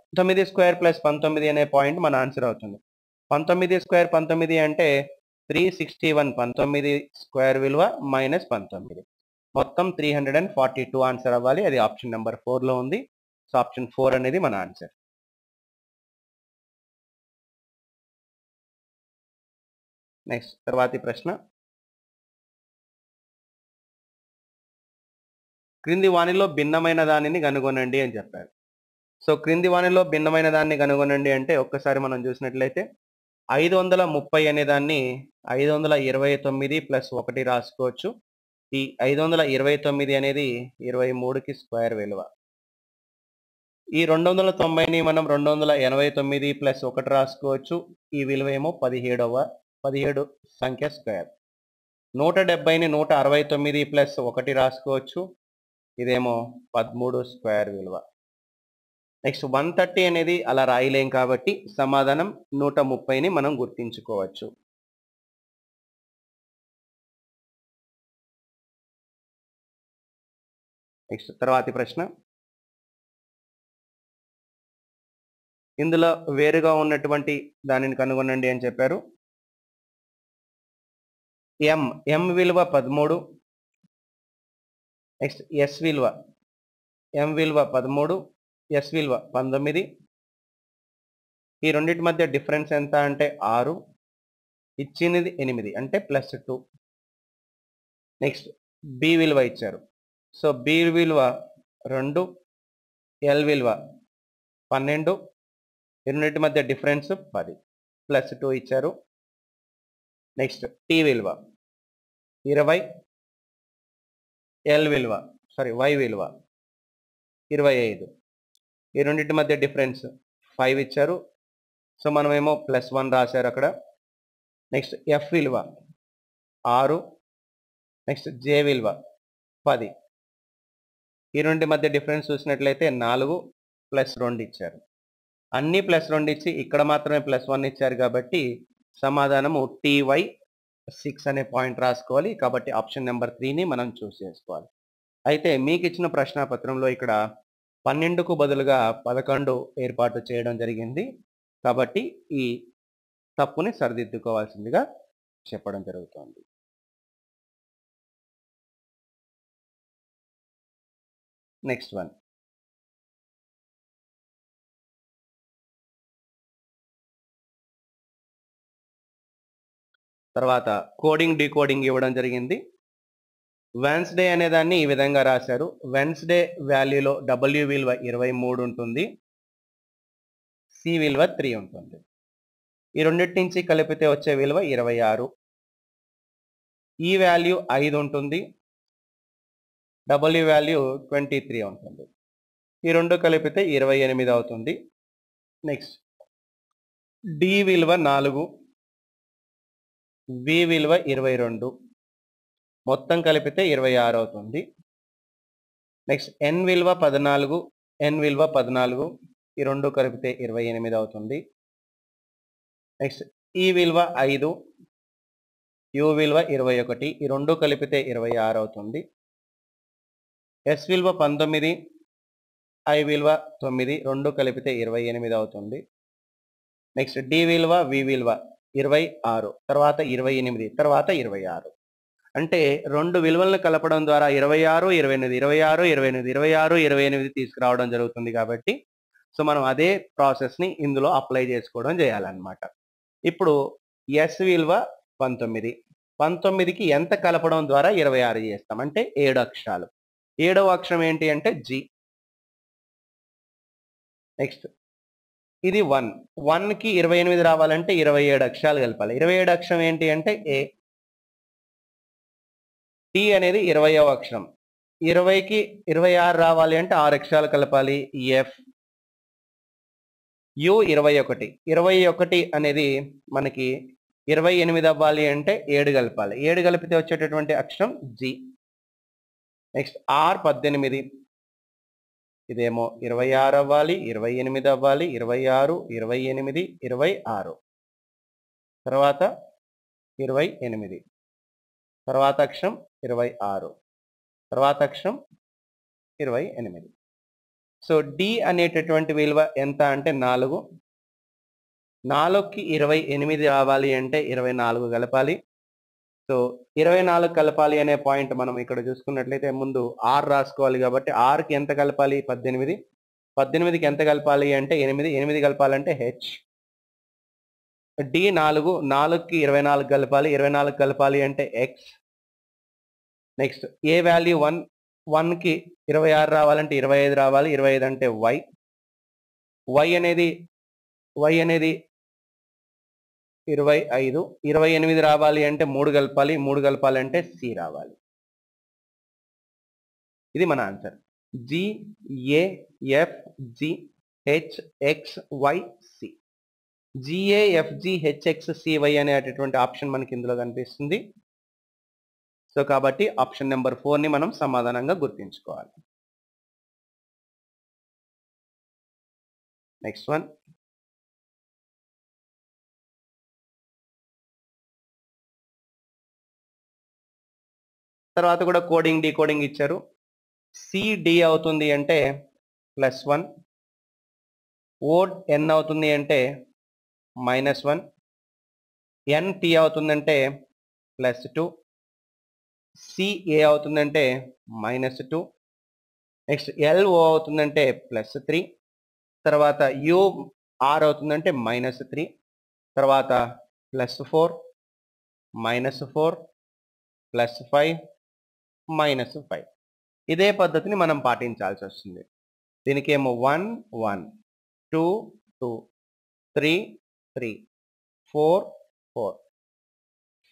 పంతొమ్మిది స్క్వేర్ ప్లస్ పంతొమ్మిది అనే పాయింట్ మన ఆన్సర్ అవుతుంది. పంతొమ్మిది స్క్వేర్ పంతొమ్మిది అంటే త్రీ సిక్స్టీ వన్, పంతొమ్మిది స్క్వేర్ విలువ మైనస్ పంతొమ్మిది, మొత్తం three hundred and forty two answer అవ్వాలి. అది ఆప్షన్ నెంబర్ ఫోర్లో ఉంది. సో ఆప్షన్ ఫోర్ అనేది మన ఆన్సర్. నెక్స్ట్ తర్వాతి ప్రశ్న క్రింది వాణిలో భిన్నమైన దానిని కనుగొనండి అని చెప్పారు. సో క్రింది వాణిలో భిన్నమైన దాన్ని కనుగొనండి అంటే ఒక్కసారి మనం చూసినట్లయితే ఐదు వందల ముప్పై అనే దాన్ని ఐదు వందల ఇరవై తొమ్మిది ప్లస్ ఒకటి రాసుకోవచ్చు. ఈ ఐదు వందల ఇరవై తొమ్మిది అనేది ఇరవై మూడుకి స్క్వేర్ విలువ. ఈ రెండు వందల తొంభైని మనం రెండు వందల ఎనభై తొమ్మిది ప్లస్ ఒకటి రాసుకోవచ్చు. ఈ విలువ ఏమో పదిహేడవ పదిహేడు సంఖ్య స్క్వేర్. నూట డెబ్బైని నూట అరవై తొమ్మిది ప్లస్ ఒకటి రాసుకోవచ్చు. ఇదేమో పదమూడు స్క్వేర్ విలువ. నెక్స్ట్ వన్ థర్టీ అనేది అలా రాయలేం కాబట్టి సమాధానం నూట ముప్పైని మనం గుర్తించుకోవచ్చు. నెక్స్ట్ తర్వాతి ప్రశ్న. ఇందులో వేరుగా ఉన్నటువంటి దానిని కనుగొనండి అని చెప్పారు. ఎం ఎం విలువ పదమూడు. నెక్స్ట్ ఎస్ విలువ ఎం విలువ పదమూడు, ఎస్ విలువ పంతొమ్మిది. ఈ రెండింటి మధ్య డిఫరెన్స్ ఎంత అంటే ఆరు, ఇచ్చినది ఎనిమిది అంటే ప్లస్ టూ. నెక్స్ట్ బి విలువ ఇచ్చారు. సో బి విలువ రెండు, ఎల్ విలువ పన్నెండు, ఈ రెండింటి మధ్య డిఫరెన్స్ పది, ప్లస్ టూ ఇచ్చారు. నెక్స్ట్ టీ విలువ ఇరవై, ఎల్ విలువ సారీ వై విలువ ఇరవై ఐదు, ఈ రెండింటి మధ్య డిఫరెన్స్ ఫైవ్ ఇచ్చారు. సో మనమేమో ప్లస్ వన్ రాశారు అక్కడ. నెక్స్ట్ ఎఫ్ విలువ ఆరు, నెక్స్ట్ జే విలువ పది, ఈ రెండు మధ్య డిఫరెన్స్ చూసినట్లయితే నాలుగు, ప్లస్ రెండు ఇచ్చారు. అన్నీ ప్లస్ రెండు ఇచ్చి ఇక్కడ మాత్రమే ప్లస్ వన్ ఇచ్చారు కాబట్టి సమాధానము టీవై సిక్స్ అనే పాయింట్ రాసుకోవాలి. కాబట్టి ఆప్షన్ నెంబర్ త్రీని మనం చూస్ చేసుకోవాలి. అయితే మీకు ఇచ్చిన ప్రశ్నాపత్రంలో ఇక్కడ పన్నెండుకు బదులుగా పదకొండు ఏర్పాటు చేయడం జరిగింది కాబట్టి ఈ తప్పుని సరిదిద్దుకోవాల్సిందిగా చెప్పడం జరుగుతుంది. Next one. తర్వాత కోడింగ్ డీకోడింగ్ ఇవ్వడం జరిగింది. వెన్స్డే అనేదాన్ని ఈ విధంగా రాశారు. వెన్స్డే వాల్యూలో డబ్ల్యూ విలువ ఇరవై మూడు ఉంటుంది, సి విలువ త్రీ ఉంటుంది. ఈ రెండింటి నుంచి కలిపితే వచ్చే విలువ ఇరవై ఆరు. ఈ వాల్యూ ఐదు ఉంటుంది, డబ్ల్యూ వాల్యూ ట్వంటీ త్రీ ఉంటుంది. ఈ రెండు కలిపితే ఇరవై ఎనిమిది అవుతుంది. నెక్స్ట్ డి విలువ నాలుగు, వి విలువ ఇరవై రెండు, మొత్తం కలిపితే ఇరవై ఆరు అవుతుంది. నెక్స్ట్ ఎన్ విలువ పద్నాలుగు, ఎన్ విలువ పద్నాలుగు, ఈ రెండు కలిపితే ఇరవై ఎనిమిది అవుతుంది. నెక్స్ట్ ఈ విలువ ఐదు, యు విలువ ఇరవై ఒకటి, ఈ రెండు కలిపితే ఇరవై ఆరు అవుతుంది. ఎస్ విలువ పంతొమ్మిది, ఐ విలువ తొమ్మిది, రెండు కలిపితే ఇరవై ఎనిమిది అవుతుంది. నెక్స్ట్ డి విలువ వి విలువ ఇరవై ఆరు, తర్వాత ఇరవై ఎనిమిది, తర్వాత ఇరవై ఆరు. అంటే రెండు విలువలను కలపడం ద్వారా ఇరవై ఆరు ఇరవై ఎనిమిది ఇరవై ఆరు ఇరవై ఎనిమిది ఇరవై ఆరు ఇరవై ఎనిమిది తీసుకురావడం జరుగుతుంది. కాబట్టి సో మనం అదే ప్రాసెస్ని ఇందులో అప్లై చేసుకోవడం చేయాలన్నమాట. ఇప్పుడు ఎస్ విలువ పంతొమ్మిది, పంతొమ్మిదికి ఎంత కలపడం ద్వారా ఇరవై ఆరు చేస్తాం అంటే ఏడు అక్షరాలు. ఏడవ అక్షరం ఏంటి అంటే జి. నెక్స్ట్ ఇది వన్, వన్కి ఇరవై ఎనిమిది రావాలంటే ఇరవై ఏడు అక్షరాలు కలపాలి. ఇరవై ఏడు అక్షరం ఏంటి అంటే ఏ. టీ అనేది ఇరవయవ అక్షరం, ఇరవైకి ఇరవై ఆరు రావాలి అంటే ఆరు అక్షరాలు కలపాలి. ఎఫ్ యు ఇరవై ఒకటి, ఇరవై ఒకటి అనేది మనకి ఇరవై ఎనిమిది అవ్వాలి అంటే ఏడు కలపాలి. ఏడు కలిపితే వచ్చేటటువంటి అక్షరం జి. నెక్స్ట్ ఆర్ పద్దెనిమిది, ఇదేమో ఇరవై ఆరు అవ్వాలి, ఇరవై ఎనిమిది అవ్వాలి, ఇరవై ఆరు ఇరవై ఎనిమిది ఇరవై ఆరు, తర్వాత ఇరవై ఎనిమిది, తర్వాత అక్షరం ఇరవై ఆరు, తర్వాత అక్షరం ఇరవై ఎనిమిది. సో డి అనేటటువంటి విలువ ఎంత అంటే నాలుగు, నాలుగుకి ఇరవై ఎనిమిది రావాలి అంటే ఇరవై నాలుగు కలపాలి. సో ఇరవై నాలుగు కలపాలి అనే పాయింట్ మనం ఇక్కడ చూసుకున్నట్లయితే ముందు ఆరు రాసుకోవాలి కాబట్టి ఆరుకి ఎంత కలపాలి పద్దెనిమిది, పద్దెనిమిదికి ఎంత కలపాలి అంటే ఎనిమిది, ఎనిమిది కలపాలంటే హెచ్. డి నాలుగు, నాలుగుకి ఇరవై నాలుగు కలపాలి, ఇరవై నాలుగు కలపాలి అంటే X. Next A value one, వన్కి ఇరవై ఆరు రావాలంటే ఇరవై ఐదు రావాలి, ఇరవై ఐదు అంటే వై. వై అనేది వై అనేది ఇరవై ఐదు, ఇరవై ఎనిమిది రావాలి అంటే మూడు కలపాలి, మూడు కలపాలంటే సి రావాలి. ఇది మన answer. G A F G H X Y C, G A F G H X C Y అనేటటువంటి ఆప్షన్ మనకి ఇందులో కనిపిస్తుంది. సో కాబట్టి ఆప్షన్ నెంబర్ ఫోర్ ని మనం సమాధానంగా గుర్తించుకోవాలి. నెక్స్ట్ వన్, తర్వాత కూడా కోడింగ్ డీకోడింగ్ ఇచ్చారు. సిడి అవుతుంది అంటే ప్లస్ వన్, ఓడ్ ఎన్ అవుతుంది అంటే మైనస్ వన్, ఎన్పి అవుతుందంటే ప్లస్ టూ, సిఏ అవుతుందంటే మైనస్ టూ, నెక్స్ట్ ఎల్ఓ అవుతుందంటే ప్లస్ త్రీ, తర్వాత యూఆర్ అవుతుందంటే మైనస్ త్రీ, తర్వాత plus four, minus four, plus five, minus five. ఇదే పద్ధతిని మనం పాటించాల్సి వస్తుంది. దీనికేమో one one, two two, three three, four four,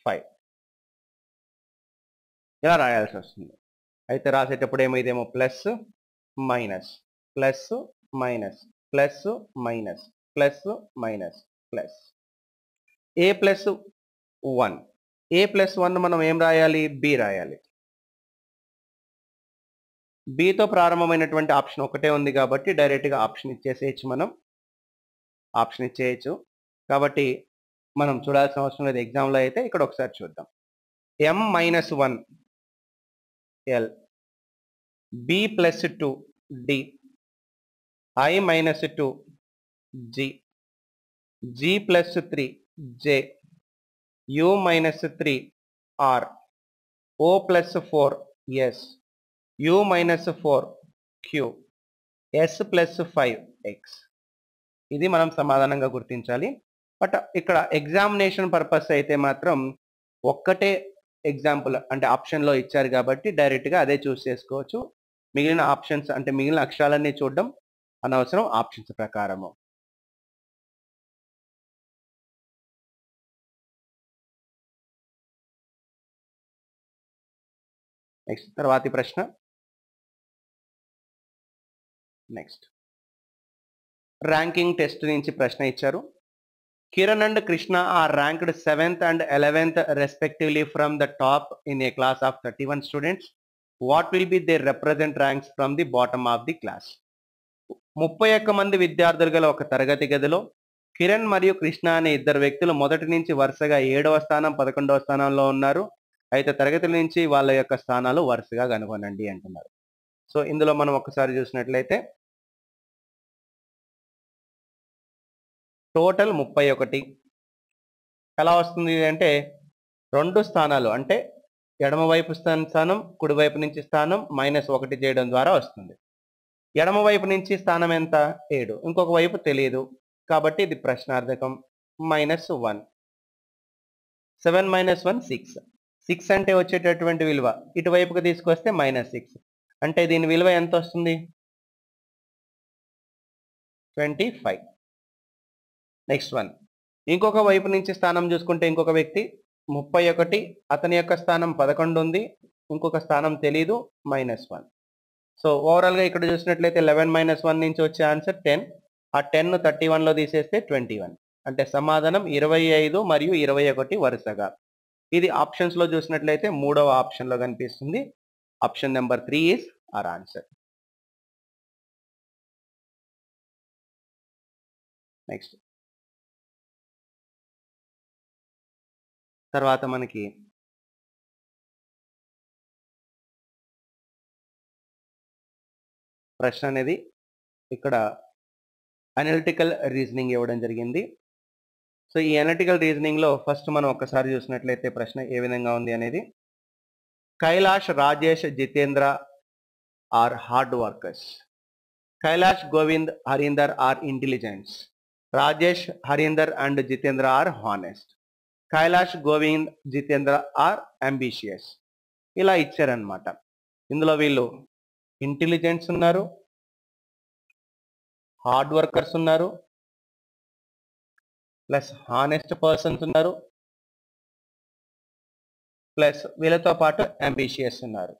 five ఇలా రాయాల్సి వస్తుంది. అయితే రాసేటప్పుడు ఏమో ఇదేమో plus minus, plus minus, plus minus, plus minus, plus A plus one, A plus one మనం ఏం రాయాలి, బి రాయాలి. బితో ప్రారంభమైనటువంటి ఆప్షన్ ఒకటే ఉంది కాబట్టి డైరెక్ట్గా ఆప్షన్ ఇచ్చేసేయచ్చు, మనం ఆప్షన్ ఇచ్చేయచ్చు. కాబట్టి మనం చూడాల్సిన అవసరం లేదు ఎగ్జామ్లో. అయితే ఇక్కడ ఒకసారి చూద్దాం. M minus one L, B plus two D, I minus two G, G plus three J, U minus three R, O plus four S, u minus four q, s plus five x. ఇది మనం సమాధానంగా గుర్తించాలి. But ఇక్కడ examination purpose అయితే మాత్రం ఒక్కటే example అంటే ఆప్షన్లో ఇచ్చారు కాబట్టి డైరెక్ట్గా అదే చూస్ చేసుకోవచ్చు. మిగిలిన ఆప్షన్స్ అంటే మిగిలిన అక్షరాలన్నీ చూడడం అనవసరం ఆప్షన్స్ ప్రకారము. నెక్స్ట్ తర్వాతి ప్రశ్న. నెక్స్ట్ ర్యాంకింగ్ టెస్ట్ నుంచి ప్రశ్న ఇచ్చారు. Kiran and Krishna are ranked seventh and eleventh respectively from the top in a class of thirty one students. What will be they represent ranks from the bottom of the class? ముప్పై ఒక్క మంది విద్యార్థులు గల ఒక తరగతి గదిలో కిరణ్ మరియు కృష్ణ అనే ఇద్దరు వ్యక్తులు మొదటి నుంచి వరుసగా ఏడవ స్థానం పదకొండవ స్థానంలో ఉన్నారు. అయితే తరగతుల నుంచి వాళ్ళ యొక్క స్థానాలు వరుసగా కనుగొనండి అంటున్నారు. సో ఇందులో మనం ఒకసారి చూసినట్లయితే టోటల్ ముప్పై ఒకటి ఎలా వస్తుంది అంటే రెండు స్థానాలు అంటే ఎడమవైపు స్థానం కుడివైపు నుంచి స్థానం మైనస్ ఒకటి చేయడం ద్వారా వస్తుంది. ఎడమవైపు నుంచి స్థానం ఎంత, ఏడు, ఇంకొక వైపు తెలియదు కాబట్టి ఇది ప్రశ్నార్థకం. Minus one, seven minus one six, six అంటే వచ్చేటటువంటి విలువ ఇటువైపుకి తీసుకొస్తే మైనస్ సిక్స్ అంటే దీని విలువ ఎంత వస్తుంది, ట్వంటీ ఫైవ్. నెక్స్ట్ వన్, ఇంకొక వైపు నుంచి స్థానం చూసుకుంటే ఇంకొక వ్యక్తి ముప్పై ఒకటి, అతని యొక్క స్థానం పదకొండు ఉంది, ఇంకొక స్థానం తెలీదు, మైనస్ వన్. సో ఓవరాల్గా ఇక్కడ చూసినట్లయితే లెవెన్ మైనస్ వన్ నుంచి వచ్చే ఆన్సర్ టెన్, ఆ టెన్ థర్టీ వన్లో తీసేస్తే ట్వంటీ వన్. అంటే సమాధానం ఇరవై ఐదు మరియు ఇరవై ఒకటి వరుసగా. ఇది ఆప్షన్స్లో చూసినట్లయితే మూడవ ఆప్షన్లో కనిపిస్తుంది. Option number three is our answer. Next తర్వాత మనకి ప్రశ్న అనేది ఇక్కడ అనలిటికల్ రీజనింగ్ ఇవ్వడం జరిగింది. సో ఈ అనలిటికల్ రీజనింగ్లో ఫస్ట్ మనం ఒక్కసారి చూసినట్లయితే ప్రశ్న ఏ విధంగా ఉంది అనేది, Kailash, Rajesh, Jitendra are hard workers, Kailash, Govind, Harinder are intelligents, Rajesh, Harinder and Jitendra are honest, Kailash, Govind, Jitendra are ambitious. ఇలా ఇచ్చారనమాట. ఇందులో వీళ్ళు ఇంటెలిజెంట్స్ ఉన్నారు, హార్డ్ వర్కర్స్ ఉన్నారు, ప్లస్ హానెస్ట్ పర్సన్స్ ఉన్నారు, ప్లస్ వీళ్ళతో పాటు అంబిషియస్ ఉన్నారు.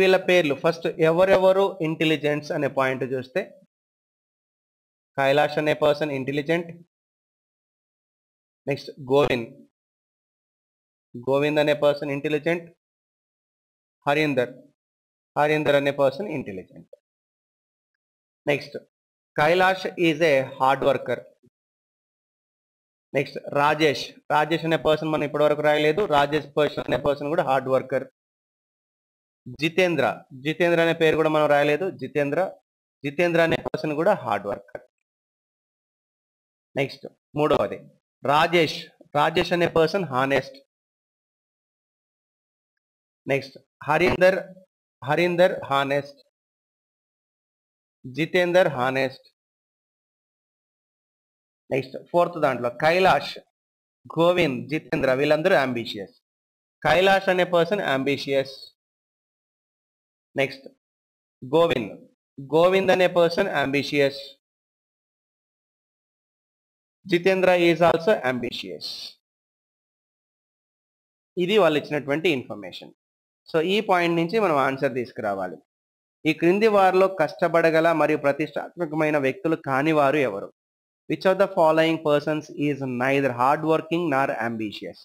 వీళ్ళ పేర్లు ఫస్ట్ ఎవరెవరు ఇంటెలిజెంట్స్ అనే పాయింట్ చూస్తే కైలాష్ అనే person intelligent, next Govind, Govind and a person intelligent. Harinder. Harinder and a person intelligent. Next, Kailash is a hard worker. Next, Rajesh. Rajesh and a person man ippadu rayaledu. Rajesh person and a person good hard worker. Jitendra. Jitendra and a pair good man rayaledu. Jitendra. Jitendra and a person good hard worker. Next, Mudavadi. Rajesh. Rajesh and a person honest. Next, Harinder. Harinder honest. Jitendra honest. Next, fourth dantlo Kailash, Govind, Jitendra villandaru ambitious. Kailash and a person ambitious. Next, Govind. Govind and a person ambitious. Jitendra is also ambitious. Idi vallu ichinatvanti information. So, ee point nunchi manam answer teesukuravali. Ee krindi varlo kashtapadaga mariyu pratishthaatmakamaina vyaktulu kaani varu evaru? Which of the following persons is neither hard working nor ambitious?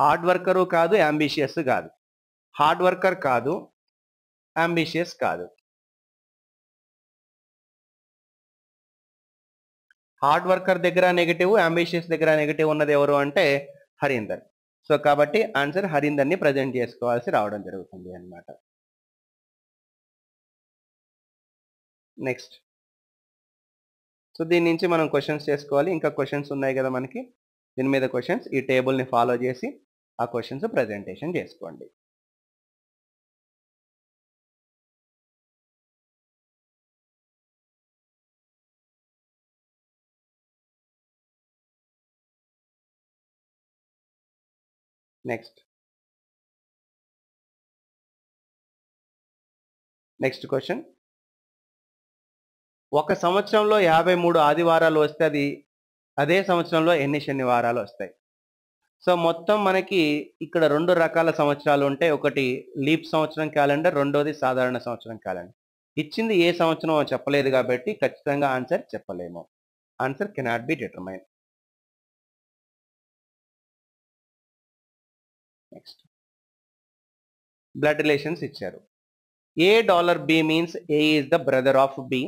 Hard worker kaadu, ambitious kaadu. Hard worker kaadu, ambitious kaadu. Hard worker దగ్గర negative, ambitious దగ్గర negative ఉన్నది ఎవరు అంటే Harinder. So కాబట్టి answer హరీందర్ని present చేసుకోవాల్సి రావడం జరుగుతుంది అన్నమాట. నెక్స్ట్, సో దీని నుంచి మనం క్వశ్చన్స్ చేసుకోవాలి. ఇంకా క్వశ్చన్స్ ఉన్నాయి కదా మనకి, దీని మీద క్వశ్చన్స్. ఈ టేబుల్ని ఫాలో చేసి ఆ క్వశ్చన్స్ ప్రజెంటేషన్ చేసుకోండి. Next. Next question. ఒక సంవత్సరంలో యాభై మూడు ఆదివారాలు వస్తే అది అదే సంవత్సరంలో ఎన్ని శనివారాలు వస్తాయి? సో మొత్తం మనకి ఇక్కడ రెండు రకాల సంవత్సరాలు ఉంటాయి. ఒకటి లీప్ సంవత్సరం క్యాలెండర్, రెండోది సాధారణ సంవత్సరం క్యాలెండర్. ఇచ్చింది ఏ సంవత్సరం చెప్పలేదు కాబట్టి ఖచ్చితంగా ఆన్సర్ చెప్పలేము. Answer cannot be determine. Next, blood relations ఇచ్చారు. A dollar B means A is the brother of B.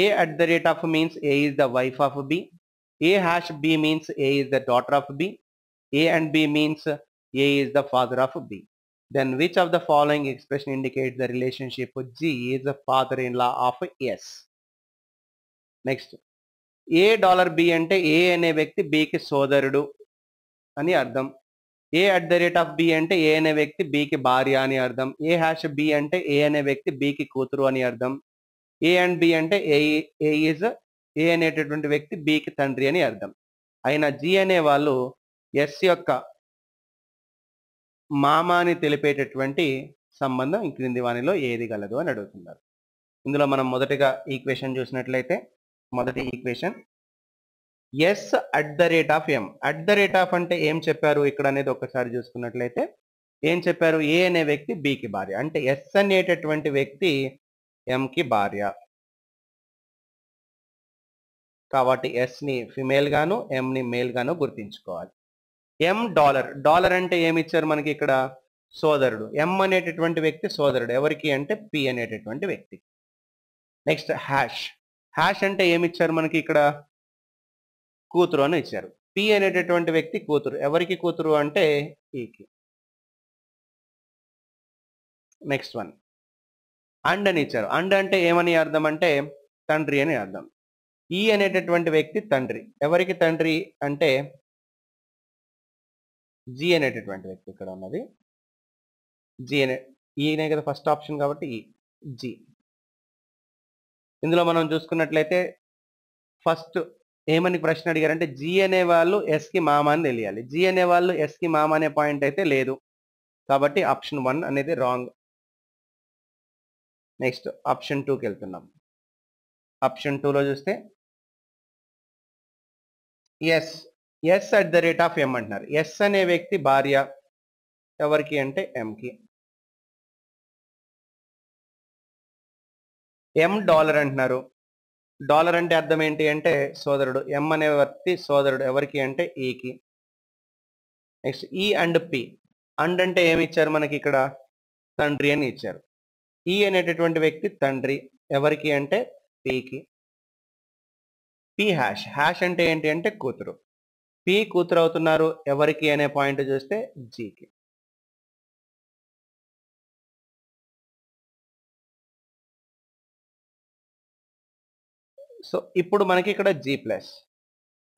A at the rate of means A is the wife of B. A hash B means A is the daughter of B. A and B means A is the father of B. Then which of the following expression indicates the relationship? G is the father-in-law of S. Next, A dollar B ante A ane vyakti B ki sodarudu ani ardham. A at the rate of B ante A ane vyakti B ki bharya ani ardham. A hash B ante A ane vyakti B ki kuturu ani ardham. A and B అంటే A A is A అనేటటువంటి వ్యక్తి B కి తండ్రి అని అర్థం. అయినా G అనే వాళ్ళు S యొక్క మామాని తెలిపేటటువంటి సంబంధం ఈ క్రింది వానిలో ఏది గలదు అని అడుగుతున్నారు. ఇందులో మనం మొదటిగా ఈక్వేషన్ చూసినట్లయితే, మొదటి equation S at the rate of M. At the rate of అంటే ఏం చెప్పారు ఇక్కడ అనేది ఒకసారి చూసుకున్నట్లయితే ఏం చెప్పారు? A అనే వ్యక్తి B కి భార్య, అంటే S అనేటటువంటి వ్యక్తి M की भार्य काबट्टी S नी फीमेल गानु M नी मेल गानु गुर्तिंचुकोवाली. M डॉलर डॉलर अंटे एम इच्चारु मनकी इक्कड सोदरुडु. M अनेटटुवंटि व्यक्ति सोदरुडु एवरिकी अंटे P अनेटटुवंटि व्यक्ति. नेक्स्ट हैश हैश अंटे एम इच्चारु मनकी इक्कड कूतुरु अनि इच्चारु. P अनेटटुवंटि व्यक्ति कूतुरु, एवरिकी कूतुरु अंटे E की. नेक्स्ट वन అండ్ అని ఇచ్చారు. అండ్ అంటే ఏమని అర్థం అంటే తండ్రి అని అర్థం. ఈ అనేటటువంటి వ్యక్తి తండ్రి, ఎవరికి తండ్రి అంటే జీ అనేటటువంటి వ్యక్తి. ఇక్కడ ఉన్నది జీ అనే ఈనే కదా ఫస్ట్ ఆప్షన్ కాబట్టి ఈ జీ. ఇందులో మనం చూసుకున్నట్లయితే ఫస్ట్ ఏమని ప్రశ్న అడిగారంటే జీ అనే వాళ్ళు ఎస్కి మామ అని తెలియాలి. జీ అనే వాళ్ళు ఎస్కి మామ అనే పాయింట్ అయితే లేదు కాబట్టి ఆప్షన్ వన్ అనేది రాంగ్. నెక్స్ట్ ఆప్షన్ టూకి వెళ్తున్నాం. ఆప్షన్ టూలో చూస్తే S S at the rate of M అంటున్నారు. ఎస్ అనే వ్యక్తి భార్య, ఎవరికి అంటే ఎంకి. ఎం డాలర్ అంటున్నారు. డాలర్ అంటే అర్థం ఏంటి అంటే సోదరుడు. ఎం అనే వ్యక్తి సోదరుడు, ఎవరికి అంటే ఈకి. Next E and P. And ante em icharu manaki ikkada tandri ani icharu. E anetatvanti vyakti tandri evariki ante P ki. P hash. Hash ante enti ante kuturu. P kuturu avutunnaru evariki ane point chuste G ki. So ippudu manaki ikkada G plus.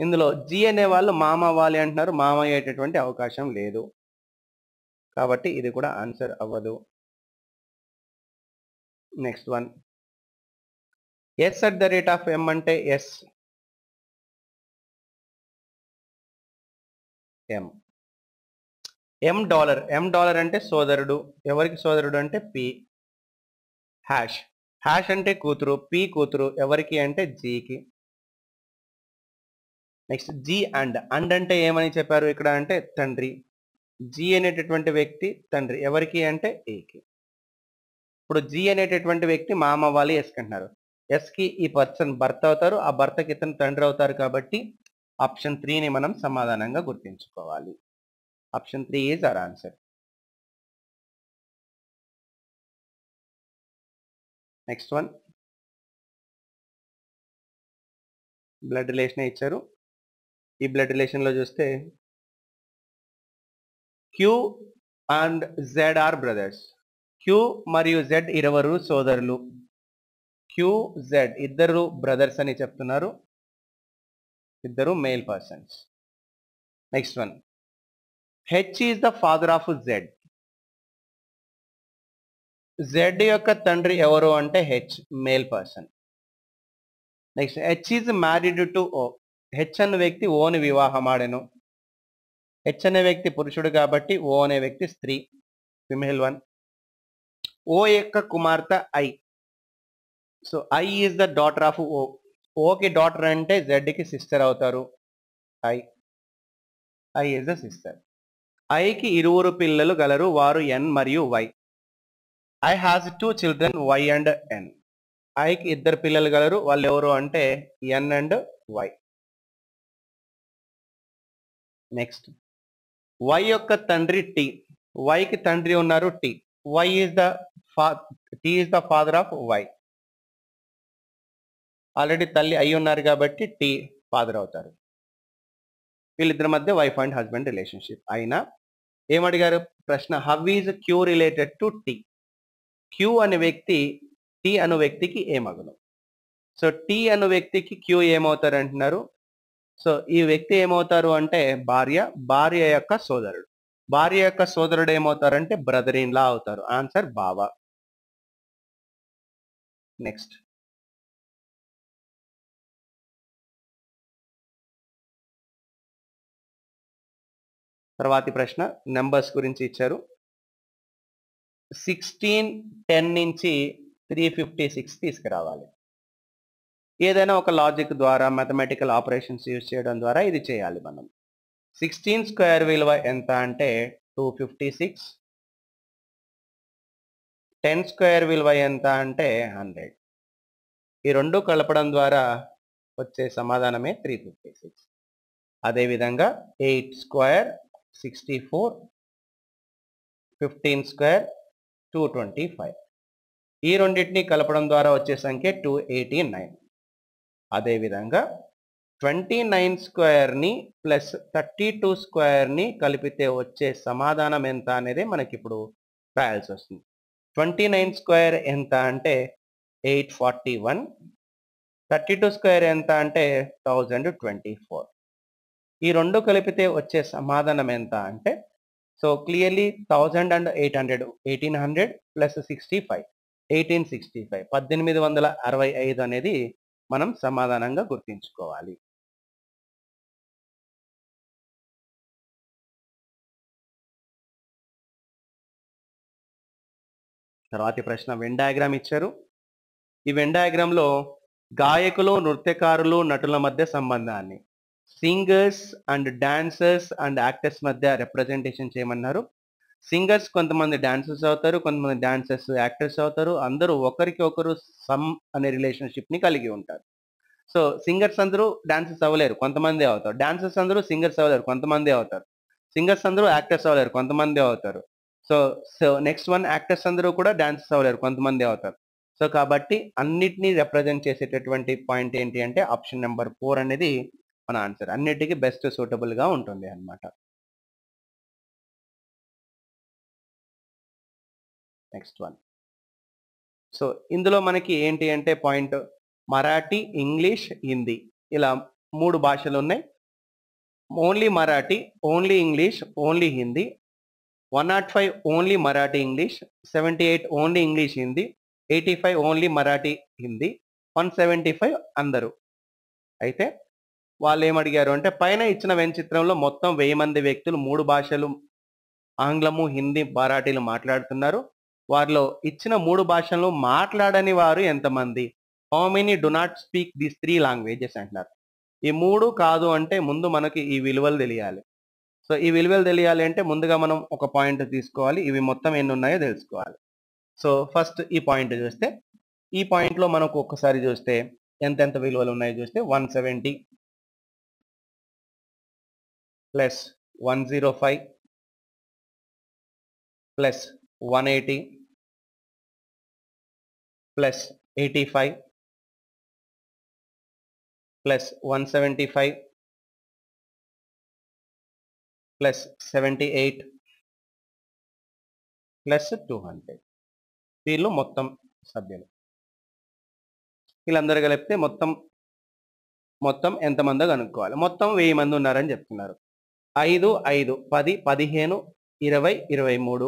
ఇందులో G అనే వాళ్ళు మామ వాలి అంటున్నారు, మామ అయ్యేటటువంటి అవకాశం లేదు కాబట్టి ఇది కూడా ఆన్సర్ అవ్వదు. Next one S at the rate of M అంటే S M M dollar M dollar అంటే సోదరుడు, ఎవరికి సోదరుడు అంటే పి. హ్యాష్ హ్యాష్ అంటే కూతురు, పి కూతురు ఎవరికి అంటే జీకి. నెక్స్ట్ జీ అండ్ అండ్ అంటే ఏమని చెప్పారు ఇక్కడ అంటే తండ్రి. జీ అనేటటువంటి వ్యక్తి తండ్రి ఎవరికి అంటే ఏకి. ఇప్పుడు జీ అనేటటువంటి వ్యక్తి మామ వాలి ఎస్ అంటున్నారు, ఎస్కి ఈ పర్సన్ భర్త అవుతారు, ఆ భర్తకి ఇతను తండ్రి అవుతారు కాబట్టి ఆప్షన్ త్రీని మనం సమాధానంగా గుర్తించుకోవాలి. Option three is our answer. Next one blood relation ఇచ్చారు. ఈ బ్లడ్ రిలేషన్లో చూస్తే Q and Z are brothers. Q మరియు జెడ్ ఇరువురు సోదరులు, క్యూ జెడ్ ఇద్దరు బ్రదర్స్ అని చెప్తున్నారు, ఇద్దరు male persons. Next one H is the father of Z. Z యొక్క తండ్రి ఎవరు అంటే H, male person. Next H is married to O. H అనే వ్యక్తి ఓని వివాహం ఆడెను, హెచ్ అనే వ్యక్తి పురుషుడు కాబట్టి ఓ అనే వ్యక్తి స్త్రీ, ఫిమేల్ వన్. ఓ యొక్క కుమార్తె I. So I is the daughter of O. ఓకి డాటర్ అంటే జెడ్కి సిస్టర్ అవుతారు, I I is the sister. ఐకి ఇరువురు పిల్లలు గలరు, వారు ఎన్ మరియు Y. I has two children Y and N. ఐకి ఇద్దరు పిల్లలు గలరు, వాళ్ళు ఎవరు అంటే N and Y. Next Y యొక్క తండ్రి టీ. వైకి తండ్రి ఉన్నారు T. Y is the T is the father of Y. Already తల్లి అయి ఉన్నారు కాబట్టి టీ ఫాదర్ అవుతారు. వీళ్ళిద్దరి మధ్య వైఫ్ అండ్ హస్బెండ్ రిలేషన్షిప్ అయినా ఏమడిగారు ప్రశ్న, how is Q related to T. Q అనే వ్యక్తి టీ అను వ్యక్తికి ఏమగును. సో టీ అను వ్యక్తికి క్యూ ఏమవుతారు అంటున్నారు. సో ఈ వ్యక్తి ఏమవుతారు అంటే భార్య, భార్య యొక్క సోదరుడు, భార్య యొక్క సోదరుడు ఏమవుతారంటే బ్రదర్ ఇన్ లా అవుతారు. ఆన్సర్ బావ. నెక్స్ట్ తర్వాతి ప్రశ్న నెంబర్స్ గురించి ఇచ్చారు. సిక్స్టీన్ టెన్ నుంచి త్రీ ఫిఫ్టీ సిక్స్ తీసుకురావాలి. ఏదైనా ఒక లాజిక్ ద్వారా మ్యాథమెటికల్ ఆపరేషన్స్ యూజ్ చేయడం ద్వారా ఇది చేయాలి మనం. సిక్స్టీన్ స్క్వేర్ విలువ ఎంత అంటే two fifty six. Ten square విలువ ఎంత అంటే హండ్రెడ్. ఈ రెండు కలపడం ద్వారా వచ్చే సమాధానమే త్రీ ఫిఫ్టీ సిక్స్. అదేవిధంగా eight square sixty four, fifteen square two twenty five. ఈ రెండింటిని కలపడం ద్వారా వచ్చే సంఖ్య టూ ఎయిటీ నైన్. అదేవిధంగా ట్వంటీ నైన్ స్క్వేర్ని ప్లస్ థర్టీ టూ స్క్వేర్ని కలిపితే వచ్చే సమాధానం ఎంత అనేది మనకి ఇప్పుడు రాయాల్సి వస్తుంది. ట్వంటీ నైన్ స్క్వేర్ ఎంత అంటే eight forty one, thirty two square ఎంత అంటే థౌజండ్ ట్వంటీ ఫోర్. ఈ రెండు కలిపితే వచ్చే సమాధానం ఎంత అంటే, so clearly thousand and eight hundred eighteen hundred plus sixty five eighteen sixty five పద్దెనిమిది వందల అరవై ఐదు అనేది మనం సమాధానంగా గుర్తించుకోవాలి. తర్వాతి ప్రశ్న వెన్ డయాగ్రామ్ ఇచ్చారు. ఈ వెన్ డయాగ్రామ్లో గాయకులు, నృత్యకారులు, నటుల మధ్య సంబంధాన్ని, singers and dancers and actors మధ్య రిప్రజెంటేషన్ చేయమన్నారు. సింగర్స్ కొంతమంది డాన్సర్స్ అవుతారు, కొంతమంది డాన్సర్స్ యాక్టర్స్ అవుతారు, అందరూ ఒకరికి ఒకరు సమ్ అనే రిలేషన్షిప్ని కలిగి ఉంటారు. సో సింగర్స్ అందరూ డాన్సర్స్ అవ్వలేరు, కొంతమంది అవుతారు, డాన్సర్స్ అందరూ సింగర్స్ అవ్వలేరు, కొంతమంది అవుతారు. సింగర్స్ అందరూ యాక్టర్స్ అవ్వలేరు, కొంతమంది అవుతారు. So so next one actors అందరూ కూడా డాన్సర్స్ అవ్వలేరు, కొంతమంది అవుతారు. సో కాబట్టి అన్నిటినీ రిప్రజెంట్ చేసేటటువంటి పాయింట్ ఏంటి అంటే ఆప్షన్ నెంబర్ ఫోర్ అనేది మన ఆన్సర్, అన్నిటికీ బెస్ట్ సూటబుల్గా ఉంటుంది అన్నమాట. నెక్స్ట్ వన్, సో ఇందులో మనకి ఏంటి అంటే పాయింట్ మరాఠీ, ఇంగ్లీష్, హిందీ ఇలా మూడు భాషలు ఉన్నాయి. Only Marathi, only English, only Hindi. One not five only Marathi English, seventy eight only English Hindi, eighty five only Marathi Hindi, one seventy five అందరూ. అయితే వాళ్ళు ఏమడిగారు అంటే పైన ఇచ్చిన వ్యంచిత్రంలో మొత్తం వెయ్యి మంది వ్యక్తులు మూడు భాషలు ఆంగ్లము, హిందీ, మరాఠీలు మాట్లాడుతున్నారు. వారిలో ఇచ్చిన మూడు భాషల్లో మాట్లాడని వారు ఎంతమంది? How many do not speak these three languages అంటున్నారు. ఈ మూడు కాదు అంటే ముందు మనకి ఈ విలువలు తెలియాలి. సో ఈ విలువలు తెలియాలి అంటే ముందుగా మనం ఒక పాయింట్ తీసుకోవాలి, ఇవి మొత్తం ఎన్ని ఉన్నాయో తెలుసుకోవాలి. సో ఫస్ట్ ఈ పాయింట్ చూస్తే, ఈ పాయింట్లో మనకు ఒక్కసారి చూస్తే ఎంతెంత విలువలు ఉన్నాయో చూస్తే one seventy plus one zero five plus one eighty plus eighty five plus one seventy five plus seventy eight plus two hundred వీళ్ళు మొత్తం సభ్యులు. వీళ్ళందరూ కలిపితే మొత్తం మొత్తం ఎంతమందో కనుక్కోవాలి. మొత్తం వెయ్యి మంది ఉన్నారని చెప్తున్నారు. ఐదు ఐదు పది, పదిహేను, ఇరవై, ఇరవై మూడు.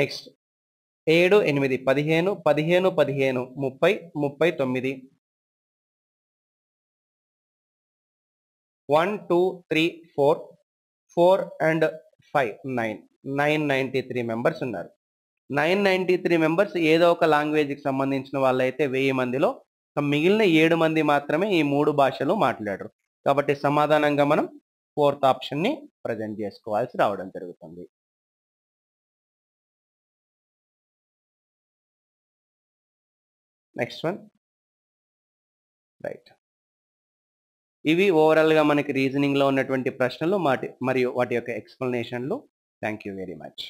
నెక్స్ట్ ఏడు ఎనిమిది పదిహేను, పదిహేను పదిహేను ముప్పై, ముప్పై తొమ్మిది. One two three four, four and five nine, nine ninety three members ఉన్నారు. నైన్ నైంటీ త్రీ మెంబర్స్ ఏదో ఒక లాంగ్వేజ్కి సంబంధించిన వాళ్ళైతే వెయ్యి మందిలో మిగిలిన ఏడు మంది మాత్రమే ఈ మూడు భాషలు మాట్లాడరు. కాబట్టి సమాధానంగా మనం ఫోర్త్ ఆప్షన్ని ప్రజెంట్ చేసుకోవాల్సి రావడం జరుగుతుంది. Next one, right. ఇవి ఓవరాల్గా మనకి రీజనింగ్లో ఉన్నటువంటి ప్రశ్నలు మరియు వాటి యొక్క ఎక్స్ప్లెనేషన్లు. Thank you very much.